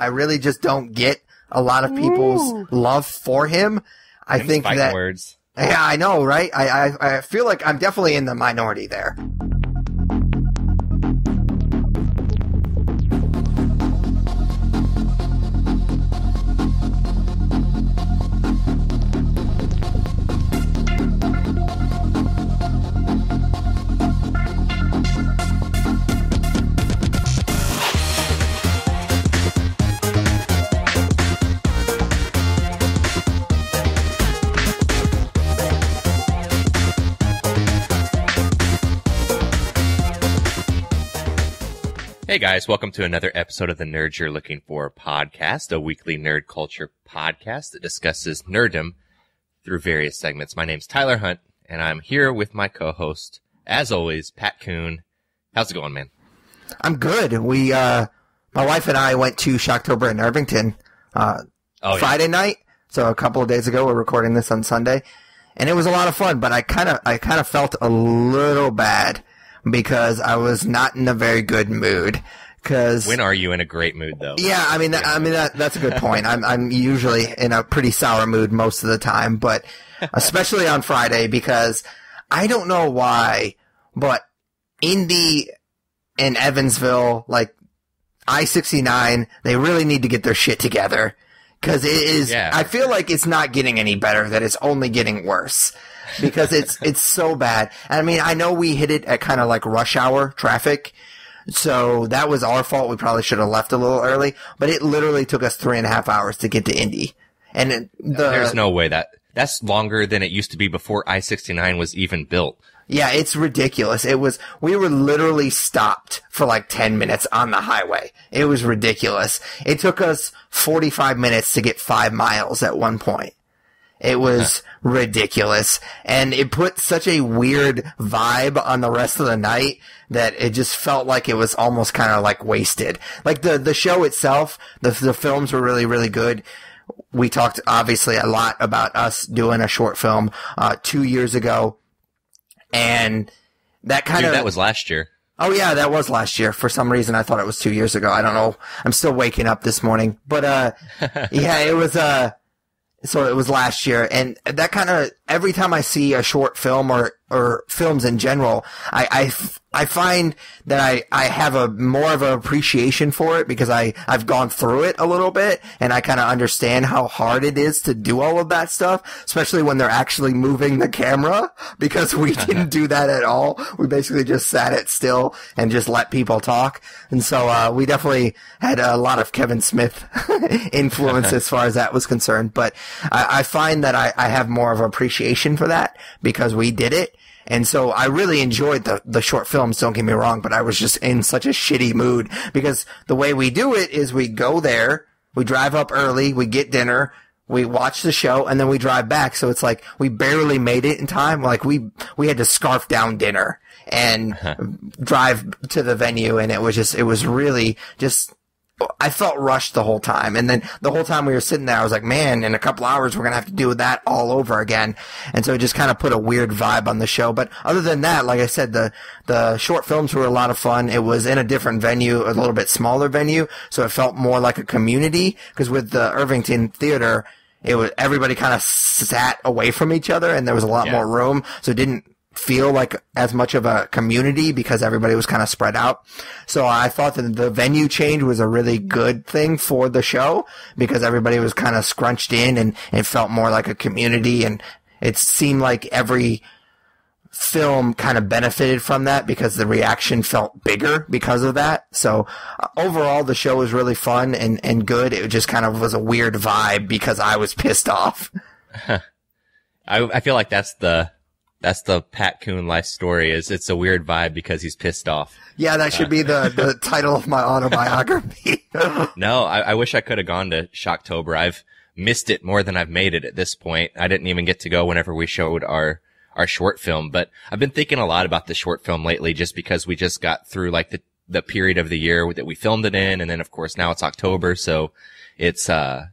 I really just don't get a lot of people's love for him. I think that words. Yeah, I know, right? I feel like I'm definitely in the minority there. Hey guys, welcome to another episode of the Nerds You're Looking For podcast, a weekly nerd culture podcast that discusses nerddom through various segments. My name's Tyler Hunt, and I'm here with my co-host, as always, Pat Kuhn. How's it going, man? I'm good. We, my wife and I went to Shocktober in Irvington Friday night, so a couple of days ago. We're recording this on Sunday, and it was a lot of fun. But I kind of felt a little bad, because I was not in a very good mood. Cause when are you in a great mood, though? Yeah, I mean, that's a good point. I'm usually in a pretty sour mood most of the time, but especially on Friday, because I don't know why, but Indy and Evansville, like I-69, they really need to get their shit together, because it is. Yeah. I feel like it's not getting any better; that it's only getting worse. Because it's so bad. I mean, I know we hit it at kind of like rush hour traffic, so that was our fault. We probably should have left a little early, but it literally took us 3.5 hours to get to Indy. And there's no way that's longer than it used to be before I-69 was even built. Yeah, it's ridiculous. We were literally stopped for like 10 minutes on the highway. It was ridiculous. It took us 45 minutes to get 5 miles at one point. It was ridiculous, and it put such a weird vibe on the rest of the night that it just felt like it was almost kind of like wasted. Like the show itself, the films were really, really good. We talked obviously a lot about us doing a short film 2 years ago, and that kind of... Dude, that was last year. Oh yeah, that was last year. For some reason, I thought it was 2 years ago. I don't know. I'm still waking up this morning, but yeah, it was... So it was last year, and that kind of, every time I see a short film or films in general, I find that I have a more of an appreciation for it, because I've gone through it a little bit, and I kind of understand how hard it is to do all of that stuff, especially when they're actually moving the camera, because we didn't do that at all. We basically just sat it still and just let people talk. And so, we definitely had a lot of Kevin Smith influence as far as that was concerned, but I find that I have more of an appreciation for that because we did it. And so I really enjoyed the short films, don't get me wrong, but I was just in such a shitty mood, because the way we do it is we go there, we drive up early, we get dinner, we watch the show, and then we drive back. So it's like we barely made it in time. Like we had to scarf down dinner and drive to the venue, and it was really just... I felt rushed the whole time. And then the whole time we were sitting there, I was like, man, in a couple hours, we're going to have to do that all over again. And so it just kind of put a weird vibe on the show. But other than that, like I said, the short films were a lot of fun. It was in a different venue, a little bit smaller venue, so it felt more like a community, because with the Irvington Theater, it was everybody kind of sat away from each other, and there was a lot more room. So it didn't feel like as much of a community because everybody was kind of spread out. So I thought that the venue change was a really good thing for the show, because everybody was kind of scrunched in, and it felt more like a community, and it seemed like every film kind of benefited from that because the reaction felt bigger because of that. So overall, the show was really fun and good. It just kind of was a weird vibe because I was pissed off. I feel like that's the Pat Kuhn life story, is it's a weird vibe because he's pissed off. Yeah, that should be the title of my autobiography. No, I wish I could have gone to Shocktober. I've missed it more than I've made it at this point. I didn't even get to go whenever we showed our short film, but I've been thinking a lot about the short film lately, just because we just got through like the period of the year that we filmed it in. And then of course now it's October. So it's I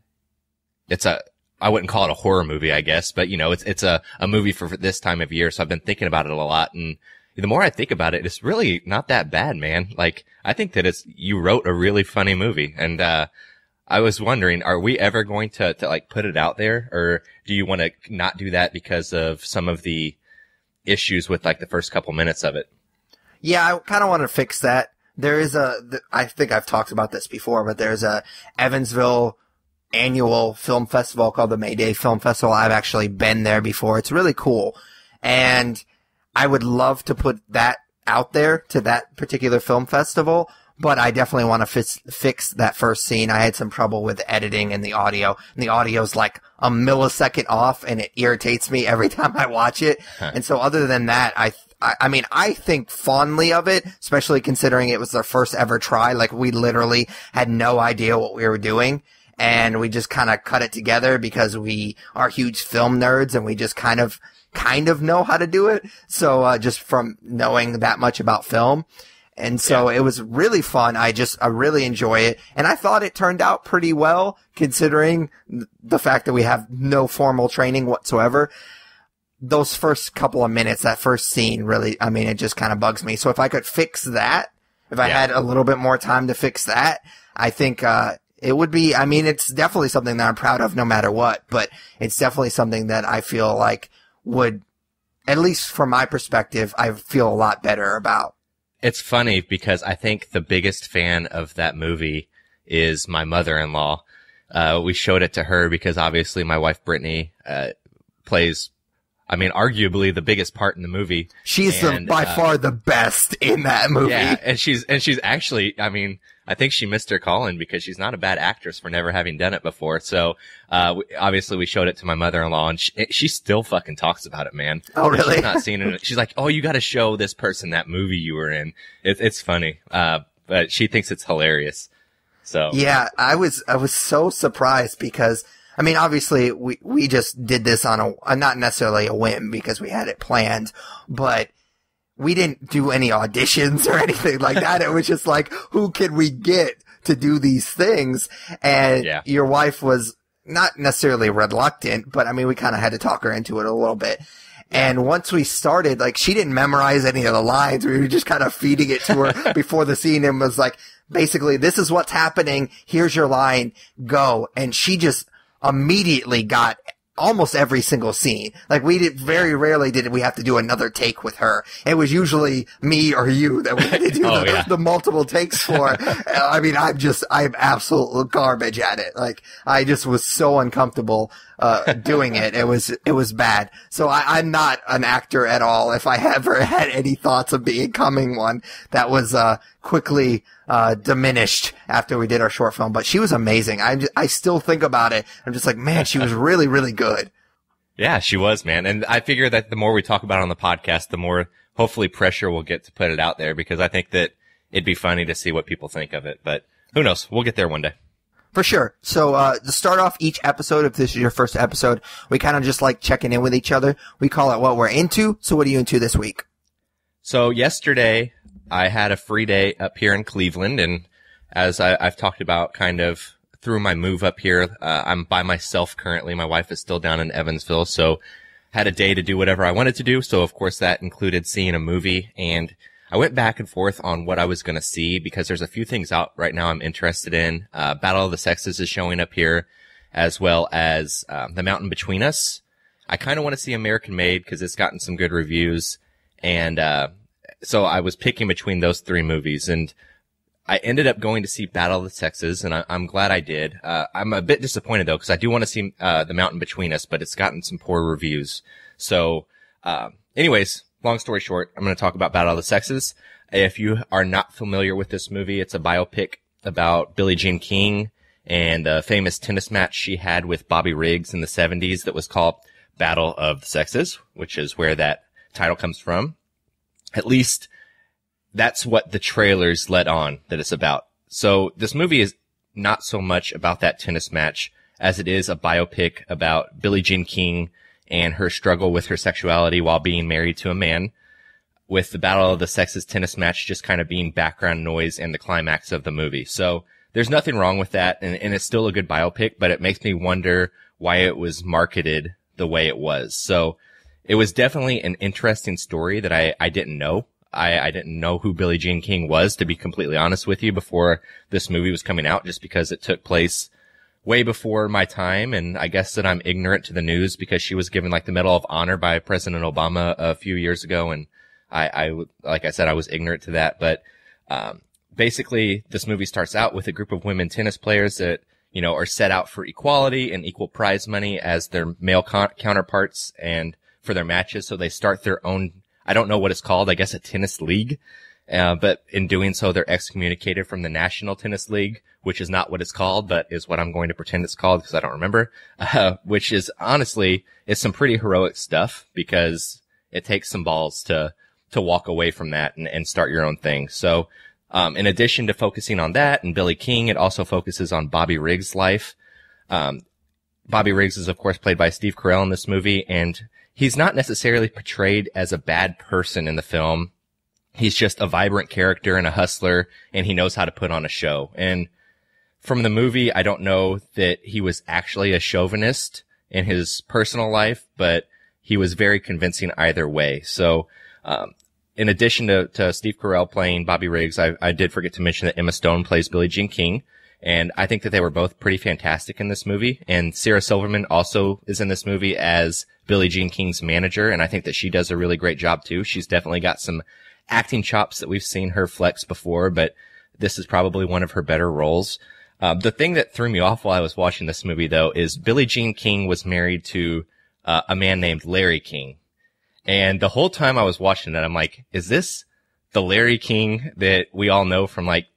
wouldn't call it a horror movie, I guess, but you know, it's a movie for this time of year. So I've been thinking about it a lot. And the more I think about it, it's really not that bad, man. Like, I think that you wrote a really funny movie, and, I was wondering, are we ever going to like put it out there, or do you want to not do that because of some of the issues with like the first couple minutes of it? Yeah, I kind of want to fix that. There is a, I think I've talked about this before, but there's a Evansville annual film festival called the May Day Film Festival. I've actually been there before. It's really cool. And I would love to put that out there to that particular film festival, but I definitely want to fix that first scene. I had some trouble with editing and the audio. And the audio's like a millisecond off, and it irritates me every time I watch it. Huh. And so other than that, I mean, I think fondly of it, especially considering it was their first ever try. Like, we literally had no idea what we were doing, and we just kind of cut it together because we are huge film nerds, and we just kind of know how to do it. So just from knowing that much about film. And so it was really fun. I really enjoy it. And I thought it turned out pretty well, considering the fact that we have no formal training whatsoever. Those first couple of minutes, that first scene really, I mean, it just kind of bugs me. So if I could fix that, if I had a little bit more time to fix that, I think, it would be, I mean, it's definitely something that I'm proud of no matter what, but it's definitely something that I feel like would, at least from my perspective, I feel a lot better about. It's funny because I think the biggest fan of that movie is my mother-in-law. We showed it to her because obviously my wife, Brittany, plays, I mean, arguably the biggest part in the movie. She's by far the best in that movie. Yeah, and she's actually, I mean, I think she missed her calling because she's not a bad actress for never having done it before. So, obviously we showed it to my mother-in-law, and she still fucking talks about it, man. Oh, really? She's not seen it. She's like, oh, you got to show this person that movie you were in. It's funny. But she thinks it's hilarious. So. Yeah, I was so surprised because, I mean, obviously we just did this on a, not necessarily a whim because we had it planned, but we didn't do any auditions or anything like that. It was just like, who can we get to do these things? And your wife was not necessarily reluctant, but I mean, we kind of had to talk her into it a little bit. And once we started, like, she didn't memorize any of the lines. We were just kind of feeding it to her before the scene and was like, basically, this is what's happening. Here's your line. Go. And she just immediately got almost every single scene. Like, we did very rarely did we have to do another take with her. It was usually me or you that we had to do the multiple takes for. I mean, I'm absolute garbage at it. Like, I just was so uncomfortable doing it. It was bad. So I'm not an actor at all. If I ever had any thoughts of becoming one, that was quickly diminished after we did our short film. But she was amazing. I still think about it. I'm just like, man, she was really, really good. Yeah, she was, man. And I figure that the more we talk about it on the podcast, the more hopefully pressure we'll get to put it out there, because I think that it'd be funny to see what people think of it. But who knows? We'll get there one day. For sure. So, to start off each episode, if this is your first episode, we kind of just like checking in with each other. We call it what we're into. So what are you into this week? So yesterday I had a free day up here in Cleveland. And as I've talked about kind of through my move up here, I'm by myself currently. My wife is still down in Evansville. So had a day to do whatever I wanted to do. So of course that included seeing a movie, and I went back and forth on what I was going to see because there's a few things out right now I'm interested in. Battle of the Sexes is showing up here, as well as The Mountain Between Us. I kind of want to see American Made because it's gotten some good reviews. And so I was picking between those three movies, and I ended up going to see Battle of the Sexes, and I'm glad I did. I'm a bit disappointed, though, because I do want to see The Mountain Between Us, but it's gotten some poor reviews. So anyways, long story short, I'm going to talk about Battle of the Sexes. If you are not familiar with this movie, it's a biopic about Billie Jean King and a famous tennis match she had with Bobby Riggs in the 70s that was called Battle of the Sexes, which is where that title comes from. At least that's what the trailers led on that it's about. So this movie is not so much about that tennis match as it is a biopic about Billie Jean King and her struggle with her sexuality while being married to a man, with the Battle of the Sexes tennis match just kind of being background noise and the climax of the movie. So there's nothing wrong with that, and it's still a good biopic, but it makes me wonder why it was marketed the way it was. So it was definitely an interesting story that I didn't know. I didn't know who Billie Jean King was, to be completely honest with you, before this movie was coming out, just because it took place way before my time, and I guess that I'm ignorant to the news because she was given like the Medal of Honor by President Obama a few years ago, and I like I said, I was ignorant to that. But basically, this movie starts out with a group of women tennis players that, you know, are set out for equality and equal prize money as their male counterparts and for their matches. So they start their own, I don't know what it's called, I guess a tennis league. But in doing so, they're excommunicated from the National Tennis League, which is not what it's called, but is what I'm going to pretend it's called because I don't remember, which is honestly, it's some pretty heroic stuff because it takes some balls to walk away from that and start your own thing. So, in addition to focusing on that and Billie King, it also focuses on Bobby Riggs' life. Bobby Riggs is, of course, played by Steve Carell in this movie, and he's not necessarily portrayed as a bad person in the film. He's just a vibrant character and a hustler, and he knows how to put on a show. And from the movie, I don't know that he was actually a chauvinist in his personal life, but he was very convincing either way. So, in addition to Steve Carell playing Bobby Riggs, I did forget to mention that Emma Stone plays Billie Jean King, and I think that they were both pretty fantastic in this movie. And Sarah Silverman also is in this movie as Billie Jean King's manager, and I think that she does a really great job too. She's definitely got some acting chops that we've seen her flex before, but this is probably one of her better roles. The thing that threw me off while I was watching this movie, though, is Billie Jean King was married to a man named Larry King. And the whole time I was watching that, I'm like, is this the Larry King that we all know from, like,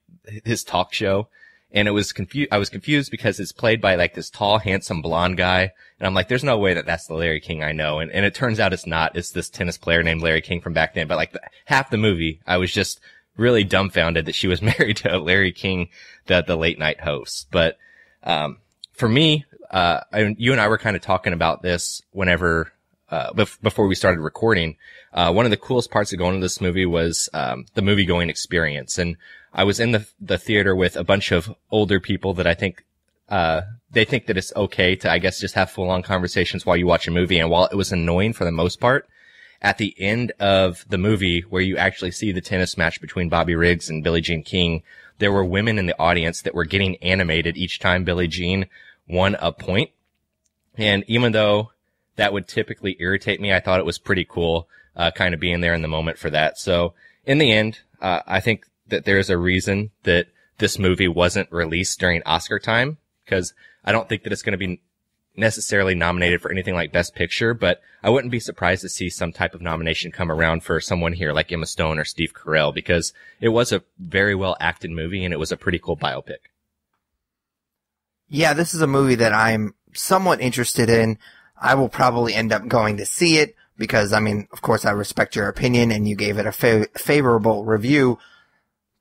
his talk show? And it was I was confused because it's played by, like, this tall, handsome, blonde guy. And I'm like, there's no way that that's the Larry King I know. And it turns out it's not. It's this tennis player named Larry King from back then. But, like, half the movie, I was just really dumbfounded that she was married to Larry King, the late-night host. But for me, you and I were kind of talking about this whenever before we started recording. One of the coolest parts of going to this movie was the movie-going experience. And I was in the theater with a bunch of older people that I think they think that it's okay to, I guess, just have full-on conversations while you watch a movie. And while it was annoying for the most part, at the end of the movie where you actually see the tennis match between Bobby Riggs and Billie Jean King, there were women in the audience that were getting animated each time Billie Jean won a point. And even though that would typically irritate me, I thought it was pretty cool kind of being there in the moment for that. So in the end, I think that there's a reason that this movie wasn't released during Oscar time, because I don't think that it's going to be necessarily nominated for anything like Best Picture, but I wouldn't be surprised to see some type of nomination come around for someone here like Emma Stone or Steve Carell, because it was a very well acted movie and it was a pretty cool biopic. Yeah, this is a movie that I'm somewhat interested in. I will probably end up going to see it because, I mean, of course I respect your opinion and you gave it a favorable review,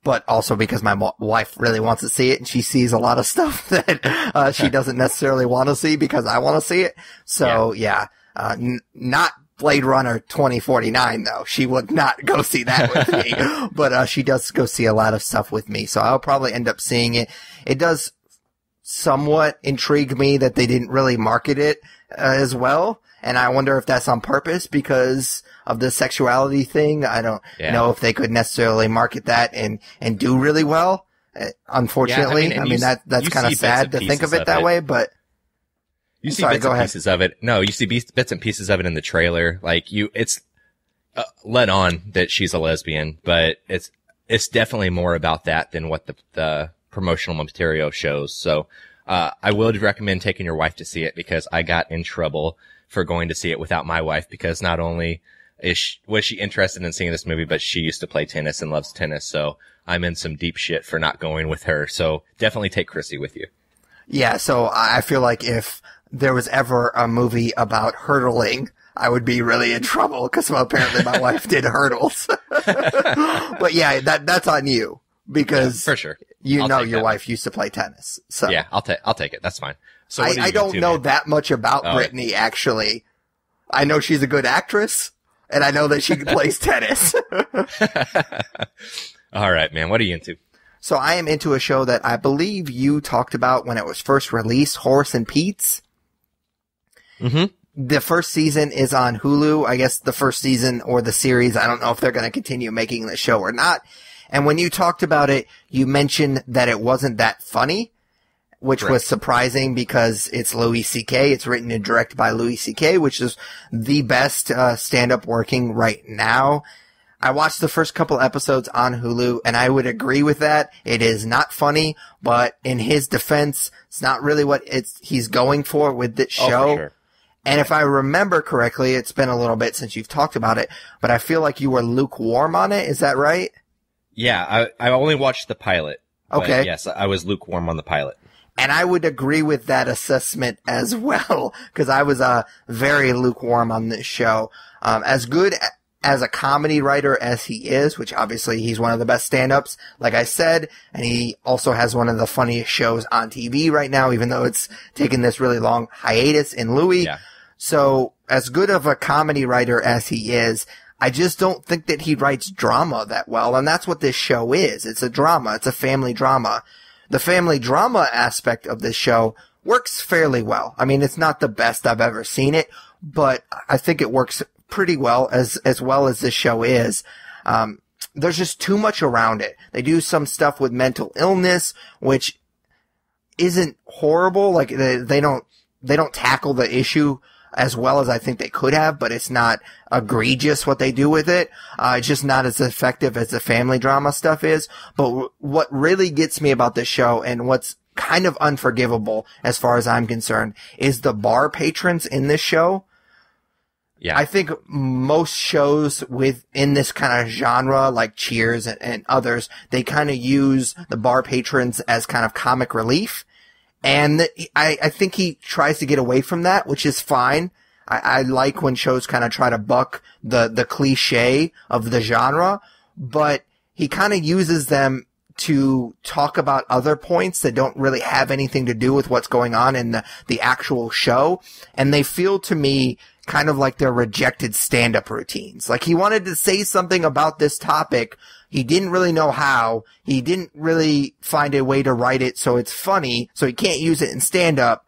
but also because my wife really wants to see it, and she sees a lot of stuff that she doesn't necessarily want to see because I want to see it. So, yeah. Not Blade Runner 2049, though. She would not go see that with me. But she does go see a lot of stuff with me, so I'll probably end up seeing it. It does somewhat intrigue me that they didn't really market it as well, and I wonder if that's on purpose because of the sexuality thing. I don't know if they could necessarily market that and do really well, unfortunately. Yeah, I mean that's kind of sad to think of it that way, but you see bits and pieces of it. No, you see bits and pieces of it in the trailer. Like it's let on that she's a lesbian, but it's definitely more about that than what the promotional material shows. So, I would recommend taking your wife to see it because I got in trouble for going to see it without my wife because not only was she interested in seeing this movie, but she used to play tennis and loves tennis. So I'm in some deep shit for not going with her. So definitely take Chrissy with you. Yeah. So I feel like if there was ever a movie about hurdling, I would be really in trouble because apparently my wife did hurdles. But yeah, that's on you because for sure. You know your wife used to play tennis. So yeah, I'll take it. That's fine. So I don't know that much about Brittany, actually. I know she's a good actress, and I know that she plays tennis. All right, man. What are you into? So I am into a show that I believe you talked about when it was first released, Horace and Pete's. Mm-hmm. The first season is on Hulu. I guess the first season or the series. I don't know if they're going to continue making the show or not. And when you talked about it, you mentioned that it wasn't that funny. which was surprising because it's Louis C.K. It's written and directed by Louis C.K., which is the best stand-up working right now. I watched the first couple episodes on Hulu, and I would agree with that. It is not funny, but in his defense, it's not really what he's going for with this show. Oh, for sure. And if I remember correctly, it's been a little bit since you've talked about it, but I feel like you were lukewarm on it. Is that right? Yeah, I only watched the pilot. Okay. Yes, I was lukewarm on the pilot. And I would agree with that assessment as well, because I was very lukewarm on this show. As good as a comedy writer as he is, which obviously he's one of the best stand-ups, like I said, and he also has one of the funniest shows on TV right now, even though it's taken this really long hiatus in Louie. Yeah. So as good of a comedy writer as he is, I just don't think that he writes drama that well, and that's what this show is. It's a drama. It's a family drama. The family drama aspect of this show works fairly well. I mean, it's not the best I've ever seen it, but I think it works pretty well as this show is. There's just too much around it. They do some stuff with mental illness, which isn't horrible. Like they don't tackle the issue as well as I think they could have, but it's not egregious what they do with it. It's just not as effective as the family drama stuff is. But what really gets me about this show, and what's kind of unforgivable as far as I'm concerned, is the bar patrons in this show. Yeah. I think most shows within this kind of genre, like Cheers and others, they kind of use the bar patrons as kind of comic relief. And I think he tries to get away from that, which is fine. I like when shows kind of try to buck the cliche of the genre, but he kind of uses them to talk about other points that don't really have anything to do with what's going on in the actual show. And they feel to me kind of like they're rejected stand-up routines. Like he wanted to say something about this topic. He didn't really know how. He didn't really find a way to write it so it's funny, so he can't use it in stand-up.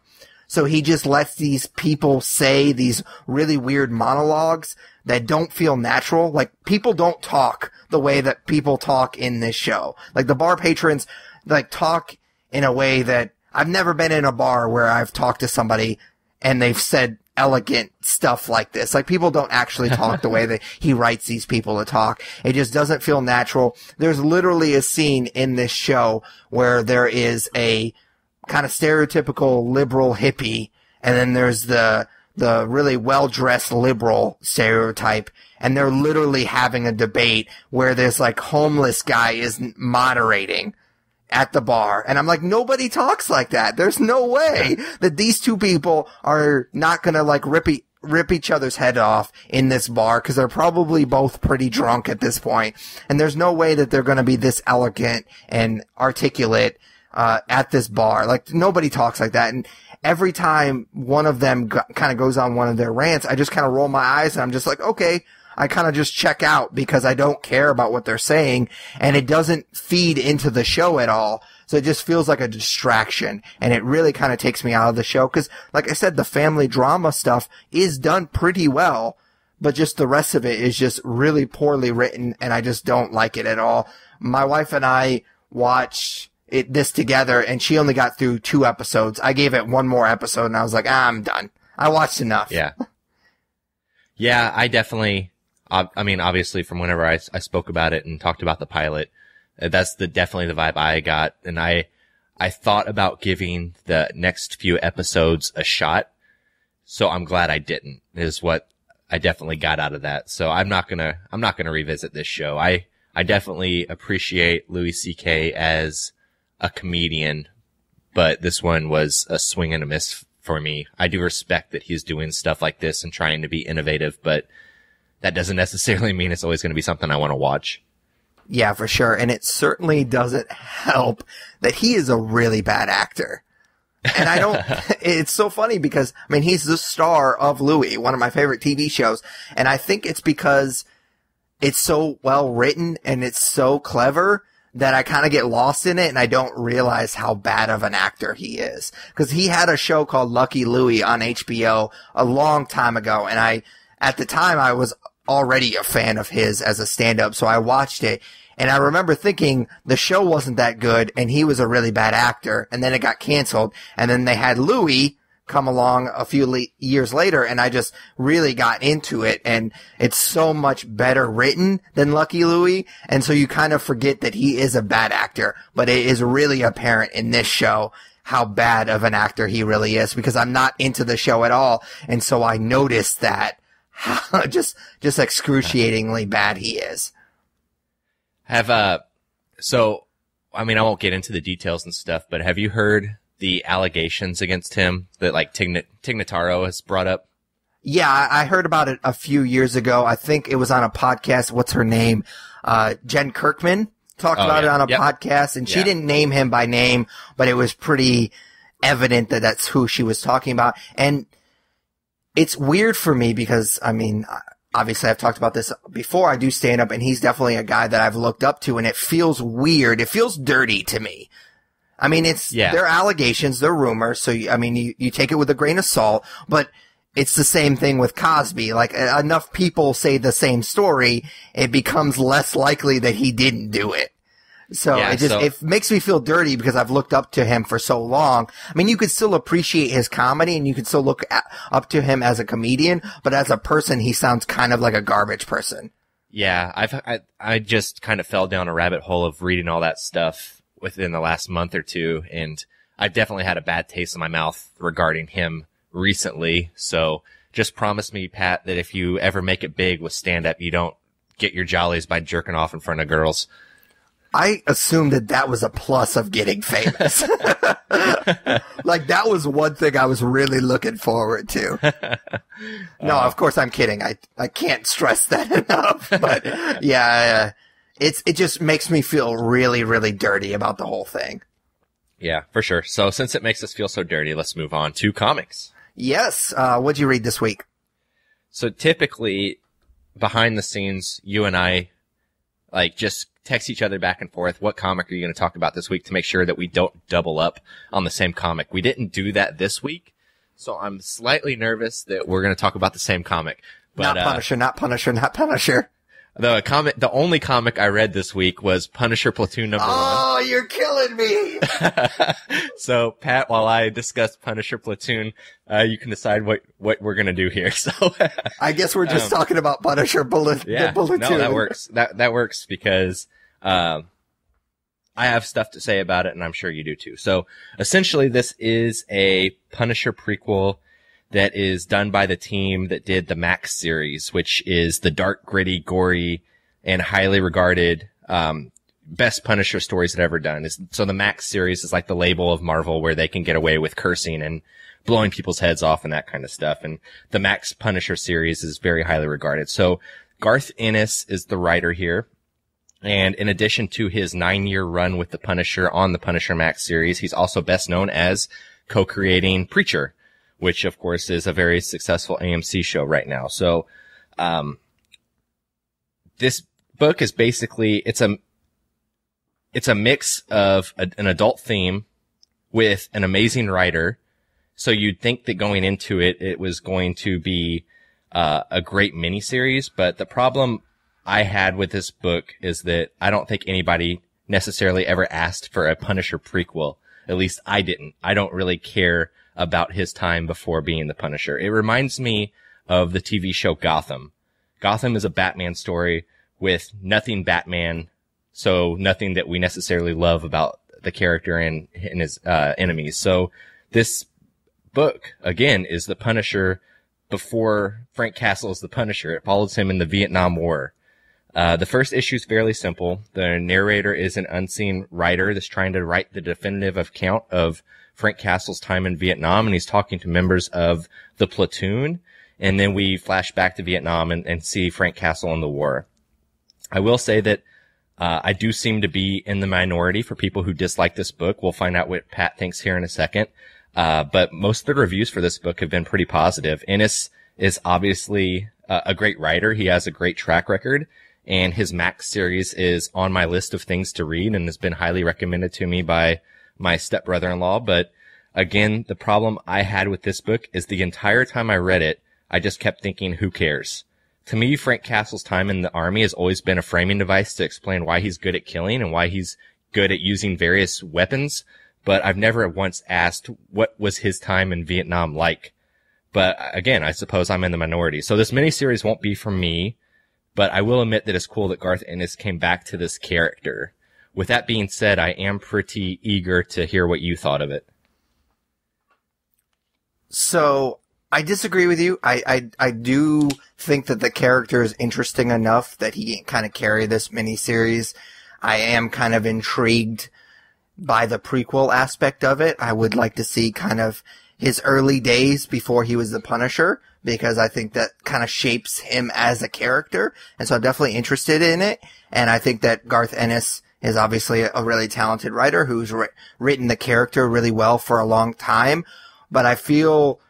So he just lets these people say these really weird monologues that don't feel natural. Like, people don't talk the way that people talk in this show. Like, the bar patrons, like, talk in a way that I've never been in a bar where I've talked to somebody and they've said elegant stuff like this. Like, people don't actually talk the way that he writes these people to talk. It just doesn't feel natural. There's literally a scene in this show where there is a kind of stereotypical liberal hippie, and then there's the really well-dressed liberal stereotype, and they're literally having a debate where this, like, homeless guy is moderating at the bar. And I'm like, nobody talks like that. There's no way that these two people are not going to, like, rip each other's head off in this bar, because they're probably both pretty drunk at this point, and there's no way that they're going to be this elegant and articulate at this bar. Like, nobody talks like that. And every time one of them kind of goes on one of their rants, I just kind of roll my eyes and I'm just like, okay, I kind of just check out because I don't care about what they're saying, and it doesn't feed into the show at all. So it just feels like a distraction, and it really kind of takes me out of the show because, like I said, the family drama stuff is done pretty well, but just the rest of it is just really poorly written, and I just don't like it at all. My wife and I watched this together, and she only got through 2 episodes. I gave it 1 more episode and I was like, I'm done. I watched enough. Yeah. Yeah, I definitely, I mean, obviously from whenever I spoke about it and talked about the pilot, that's definitely the vibe I got. And I thought about giving the next few episodes a shot. So I'm glad I didn't, is what I definitely got out of that. So I'm not going to revisit this show. I definitely appreciate Louis C.K. as a comedian, but this one was a swing and a miss for me. I do respect that he's doing stuff like this and trying to be innovative, but that doesn't necessarily mean it's always going to be something I want to watch. Yeah, for sure. And it certainly doesn't help that he is a really bad actor. And I don't, it's so funny because, I mean, he's the star of Louie, one of my favorite TV shows. And I think it's because it's so well written and it's so clever that I kind of get lost in it and I don't realize how bad of an actor he is. Because he had a show called Lucky Louie on HBO a long time ago, and at the time I was already a fan of his as a stand-up, so I watched it And I remember thinking the show wasn't that good and he was a really bad actor, and then it got canceled, and then they had Louie come along a few years later, and I just really got into it, and it's so much better written than Lucky Louie, and so you kind of forget that he is a bad actor, but it is really apparent in this show how bad of an actor he really is, because I'm not into the show at all, and so I noticed that how just excruciatingly bad he is. So, I mean, I won't get into the details and stuff, but have you heard the allegations against him that, like, Tignataro has brought up? Yeah, I heard about it a few years ago. I think it was on a podcast. What's her name? Jen Kirkman talked about it on a podcast, and she didn't name him by name, but it was pretty evident that that's who she was talking about. And it's weird for me because, I mean, obviously I've talked about this before. I do stand up, and he's definitely a guy that I've looked up to, and it feels weird. It feels dirty to me. I mean, they're allegations, they're rumors, so, I mean, you take it with a grain of salt, but it's the same thing with Cosby. Like, enough people say the same story, it becomes less likely that he didn't do it. So it makes me feel dirty because I've looked up to him for so long. I mean, you could still appreciate his comedy, and you could still look up to him as a comedian, but as a person, he sounds kind of like a garbage person. Yeah, I just kind of fell down a rabbit hole of reading all that stuff within the last month or two, and I've definitely had a bad taste in my mouth regarding him recently. So just promise me, Pat, that if you ever make it big with stand-up, you don't get your jollies by jerking off in front of girls. I assumed that that was a plus of getting famous. Like, that was one thing I was really looking forward to. No, of course, I'm kidding. I can't stress that enough. But, yeah... It just makes me feel really, really dirty about the whole thing. Yeah, for sure. So since it makes us feel so dirty, let's move on to comics. Yes. What'd you read this week? So typically, behind the scenes, you and I, like, just text each other back and forth. What comic are you going to talk about this week to make sure that we don't double up on the same comic? We didn't do that this week, so I'm slightly nervous that we're going to talk about the same comic. But, not Punisher, not Punisher, not Punisher. The only comic I read this week was Punisher Platoon #1. Oh, you're killing me! So, Pat, while I discuss Punisher Platoon, you can decide what we're gonna do here. So, I guess we're just talking about Punisher Platoon. No, that works. That works because I have stuff to say about it, and I'm sure you do too. So, essentially, this is a Punisher prequel that is done by the team that did the Max series, which is the dark, gritty, gory, and highly regarded best Punisher stories that ever done. So the Max series is like the label of Marvel where they can get away with cursing and blowing people's heads off and that kind of stuff. And the Max Punisher series is very highly regarded. So Garth Ennis is the writer here. And in addition to his 9-year run with the Punisher on the Punisher Max series, he's also best known as co-creating Preacher, which, of course, is a very successful AMC show right now. So this book is basically, it's a mix of an adult theme with an amazing writer. So you'd think that going into it, it was going to be a great miniseries. But the problem I had with this book is that I don't think anybody necessarily ever asked for a Punisher prequel. At least I didn't. I don't really care about his time before being the Punisher. It reminds me of the TV show Gotham. Gotham is a Batman story with nothing Batman, so nothing that we necessarily love about the character and his enemies. So this book, again, is the Punisher before Frank Castle is the Punisher. It follows him in the Vietnam War. The first issue is fairly simple. The narrator is an unseen writer that's trying to write the definitive account of Frank Castle's time in Vietnam, and he's talking to members of the platoon, and then we flash back to Vietnam and see Frank Castle in the war. I will say that I do seem to be in the minority for people who dislike this book. We'll find out what Pat thinks here in a second, but most of the reviews for this book have been pretty positive. Ennis is obviously a great writer. He has a great track record, and his Max series is on my list of things to read and has been highly recommended to me by my stepbrother-in-law. But again, the problem I had with this book is the entire time I read it, I just kept thinking, who cares? To me, Frank Castle's time in the army has always been a framing device to explain why he's good at killing and why he's good at using various weapons. But I've never once asked what was his time in Vietnam like. But again, I suppose I'm in the minority. So this miniseries won't be for me, but I will admit that it's cool that Garth Ennis came back to this character. With that being said, I am pretty eager to hear what you thought of it. So I disagree with you. I do think that the character is interesting enough that he can kind of carry this miniseries. I am kind of intrigued by the prequel aspect of it. I would like to see kind of his early days before he was the Punisher, because I think that kind of shapes him as a character. And so I'm definitely interested in it. And I think that Garth Ennis is obviously a really talented writer who's written the character really well for a long time. But I feel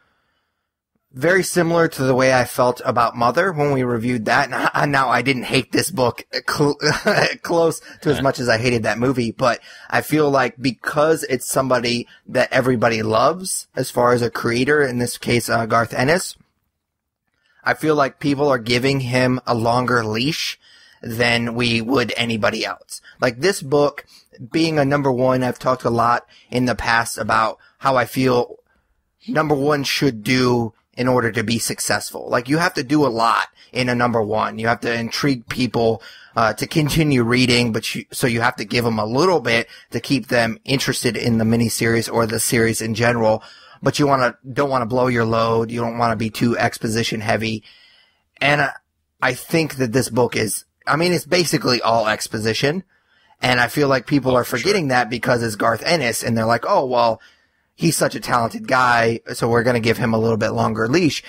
very similar to the way I felt about Mother when we reviewed that. Now, I didn't hate this book close to as much as I hated that movie, but I feel like because it's somebody that everybody loves as far as a creator, in this case, Garth Ennis, I feel like people are giving him a longer leash than we would anybody else. Like this book being a number one, I've talked a lot in the past about how I feel number one should do in order to be successful. Like you have to do a lot in a number one. You have to intrigue people to continue reading, but so you have to give them a little bit to keep them interested in the miniseries or the series in general. But you don't want to blow your load. You don't want to be too exposition heavy. And I think that this book is, I mean, it's basically all exposition. And I feel like people are forgetting that because it's Garth Ennis and they're like, oh, well, he's such a talented guy, so we're going to give him a little bit longer leash.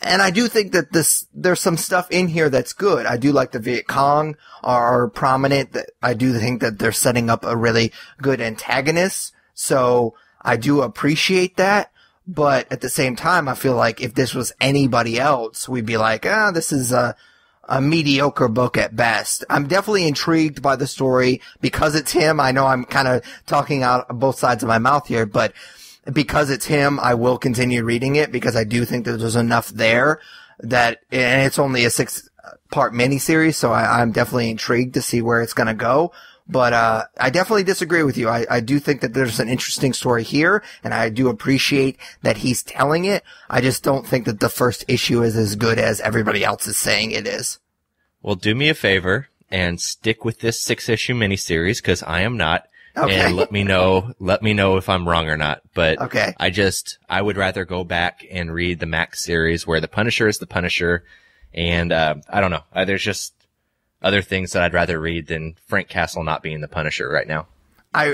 And I do think that there's some stuff in here that's good. I do like the Viet Cong are prominent. I do think that they're setting up a really good antagonist. So I do appreciate that. But at the same time, I feel like if this was anybody else, we'd be like, this is a mediocre book at best. I'm definitely intrigued by the story because it's him. I know I'm kind of talking out of both sides of my mouth here, but because it's him, I will continue reading it because I do think that there's enough there that, and it's only a 6-part miniseries, so I'm definitely intrigued to see where it's going to go. But I definitely disagree with you. I do think that there's an interesting story here, and I do appreciate that he's telling it. I just don't think that the first issue is as good as everybody else is saying it is. Well, do me a favor and stick with this 6-issue miniseries, because I am not. Okay. And let me know if I'm wrong or not. But okay. I would rather go back and read the Max series where the Punisher is the Punisher. And I don't know. There's just other things that I'd rather read than Frank Castle not being the Punisher right now. I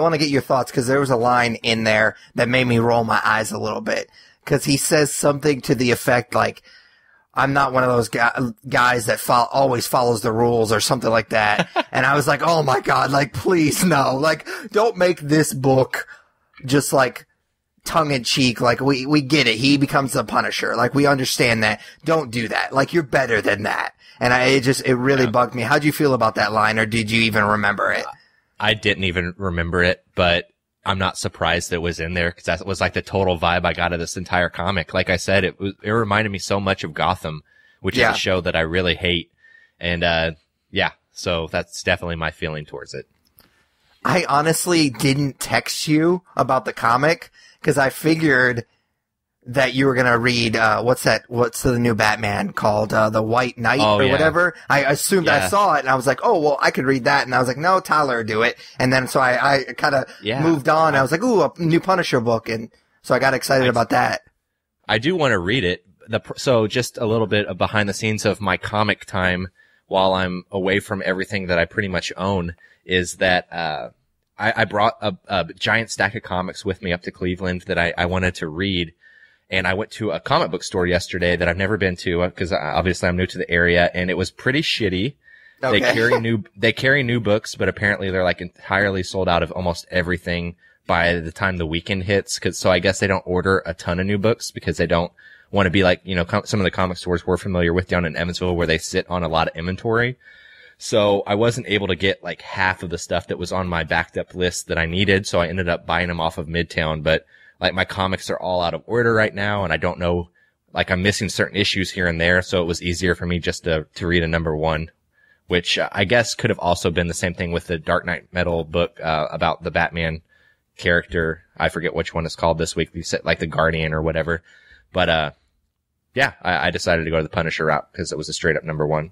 want to get your thoughts, because there was a line in there that made me roll my eyes a little bit, because he says something to the effect like, I'm not one of those guys that always follows the rules or something like that. And I was like, oh my God, like, please no, like, don't make this book just like tongue in cheek. Like we get it. He becomes the Punisher. Like we understand that. Don't do that. Like you're better than that. And it really bugged me. How'd you feel about that line, or did you even remember it? I didn't even remember it, but I'm not surprised that it was in there, because that was like the total vibe I got of this entire comic. Like I said, it reminded me so much of Gotham, which is a show that I really hate. And, so that's definitely my feeling towards it. I honestly didn't text you about the comic because I figured that you were going to read, what's the new Batman called? The White Knight whatever. I assumed I saw it and I was like, oh, well, I could read that. And I was like, no, Tyler, do it. And then so I kind of moved on. I was like, ooh, a new Punisher book. And so I got excited about that. I do want to read it. So just a little bit of behind the scenes of my comic time while I'm away from everything that I pretty much own is that, I brought a giant stack of comics with me up to Cleveland that I wanted to read. And I went to a comic book store yesterday that I've never been to because obviously I'm new to the area, and it was pretty shitty. Okay. They carry new books, but apparently they're like entirely sold out of almost everything by the time the weekend hits. So I guess they don't order a ton of new books because they don't want to be like, some of the comic stores we're familiar with down in Evansville where they sit on a lot of inventory. So I wasn't able to get like half of the stuff that was on my backed up list that I needed. So I ended up buying them off of Midtown, but like my comics are all out of order right now, and I don't know like I'm missing certain issues here and there. So it was easier for me just to read a number one, which I guess could have also been the same thing with the Dark Knight Metal book, about the Batman character. I forget which one it's called this week. We said like the Guardian or whatever, but, yeah, I decided to go to the Punisher route because it was a straight up number one.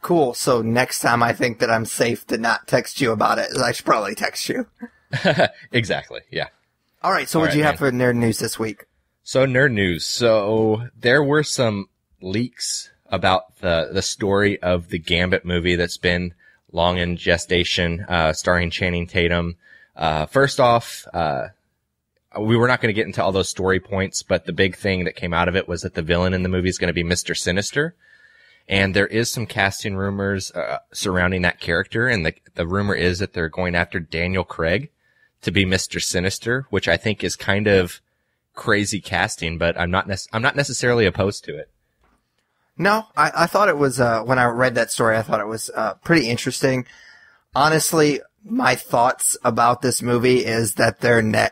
Cool. So next time I think that I'm safe to not text you about it. I should probably text you. Exactly. Yeah. All right. So what do you have for nerd news this week? So nerd news. So there were some leaks about the story of the Gambit movie that's been long in gestation, starring Channing Tatum. First off, we were not going to get into all those story points, but the big thing that came out of it was that the villain in the movie is going to be Mr. Sinister. And there is some casting rumors surrounding that character. And the rumor is that they're going after Daniel Craig to be Mr. Sinister, which I think is kind of crazy casting, but I'm not necessarily opposed to it. No, I thought it was, when I read that story, I thought it was pretty interesting. Honestly, my thoughts about this movie is that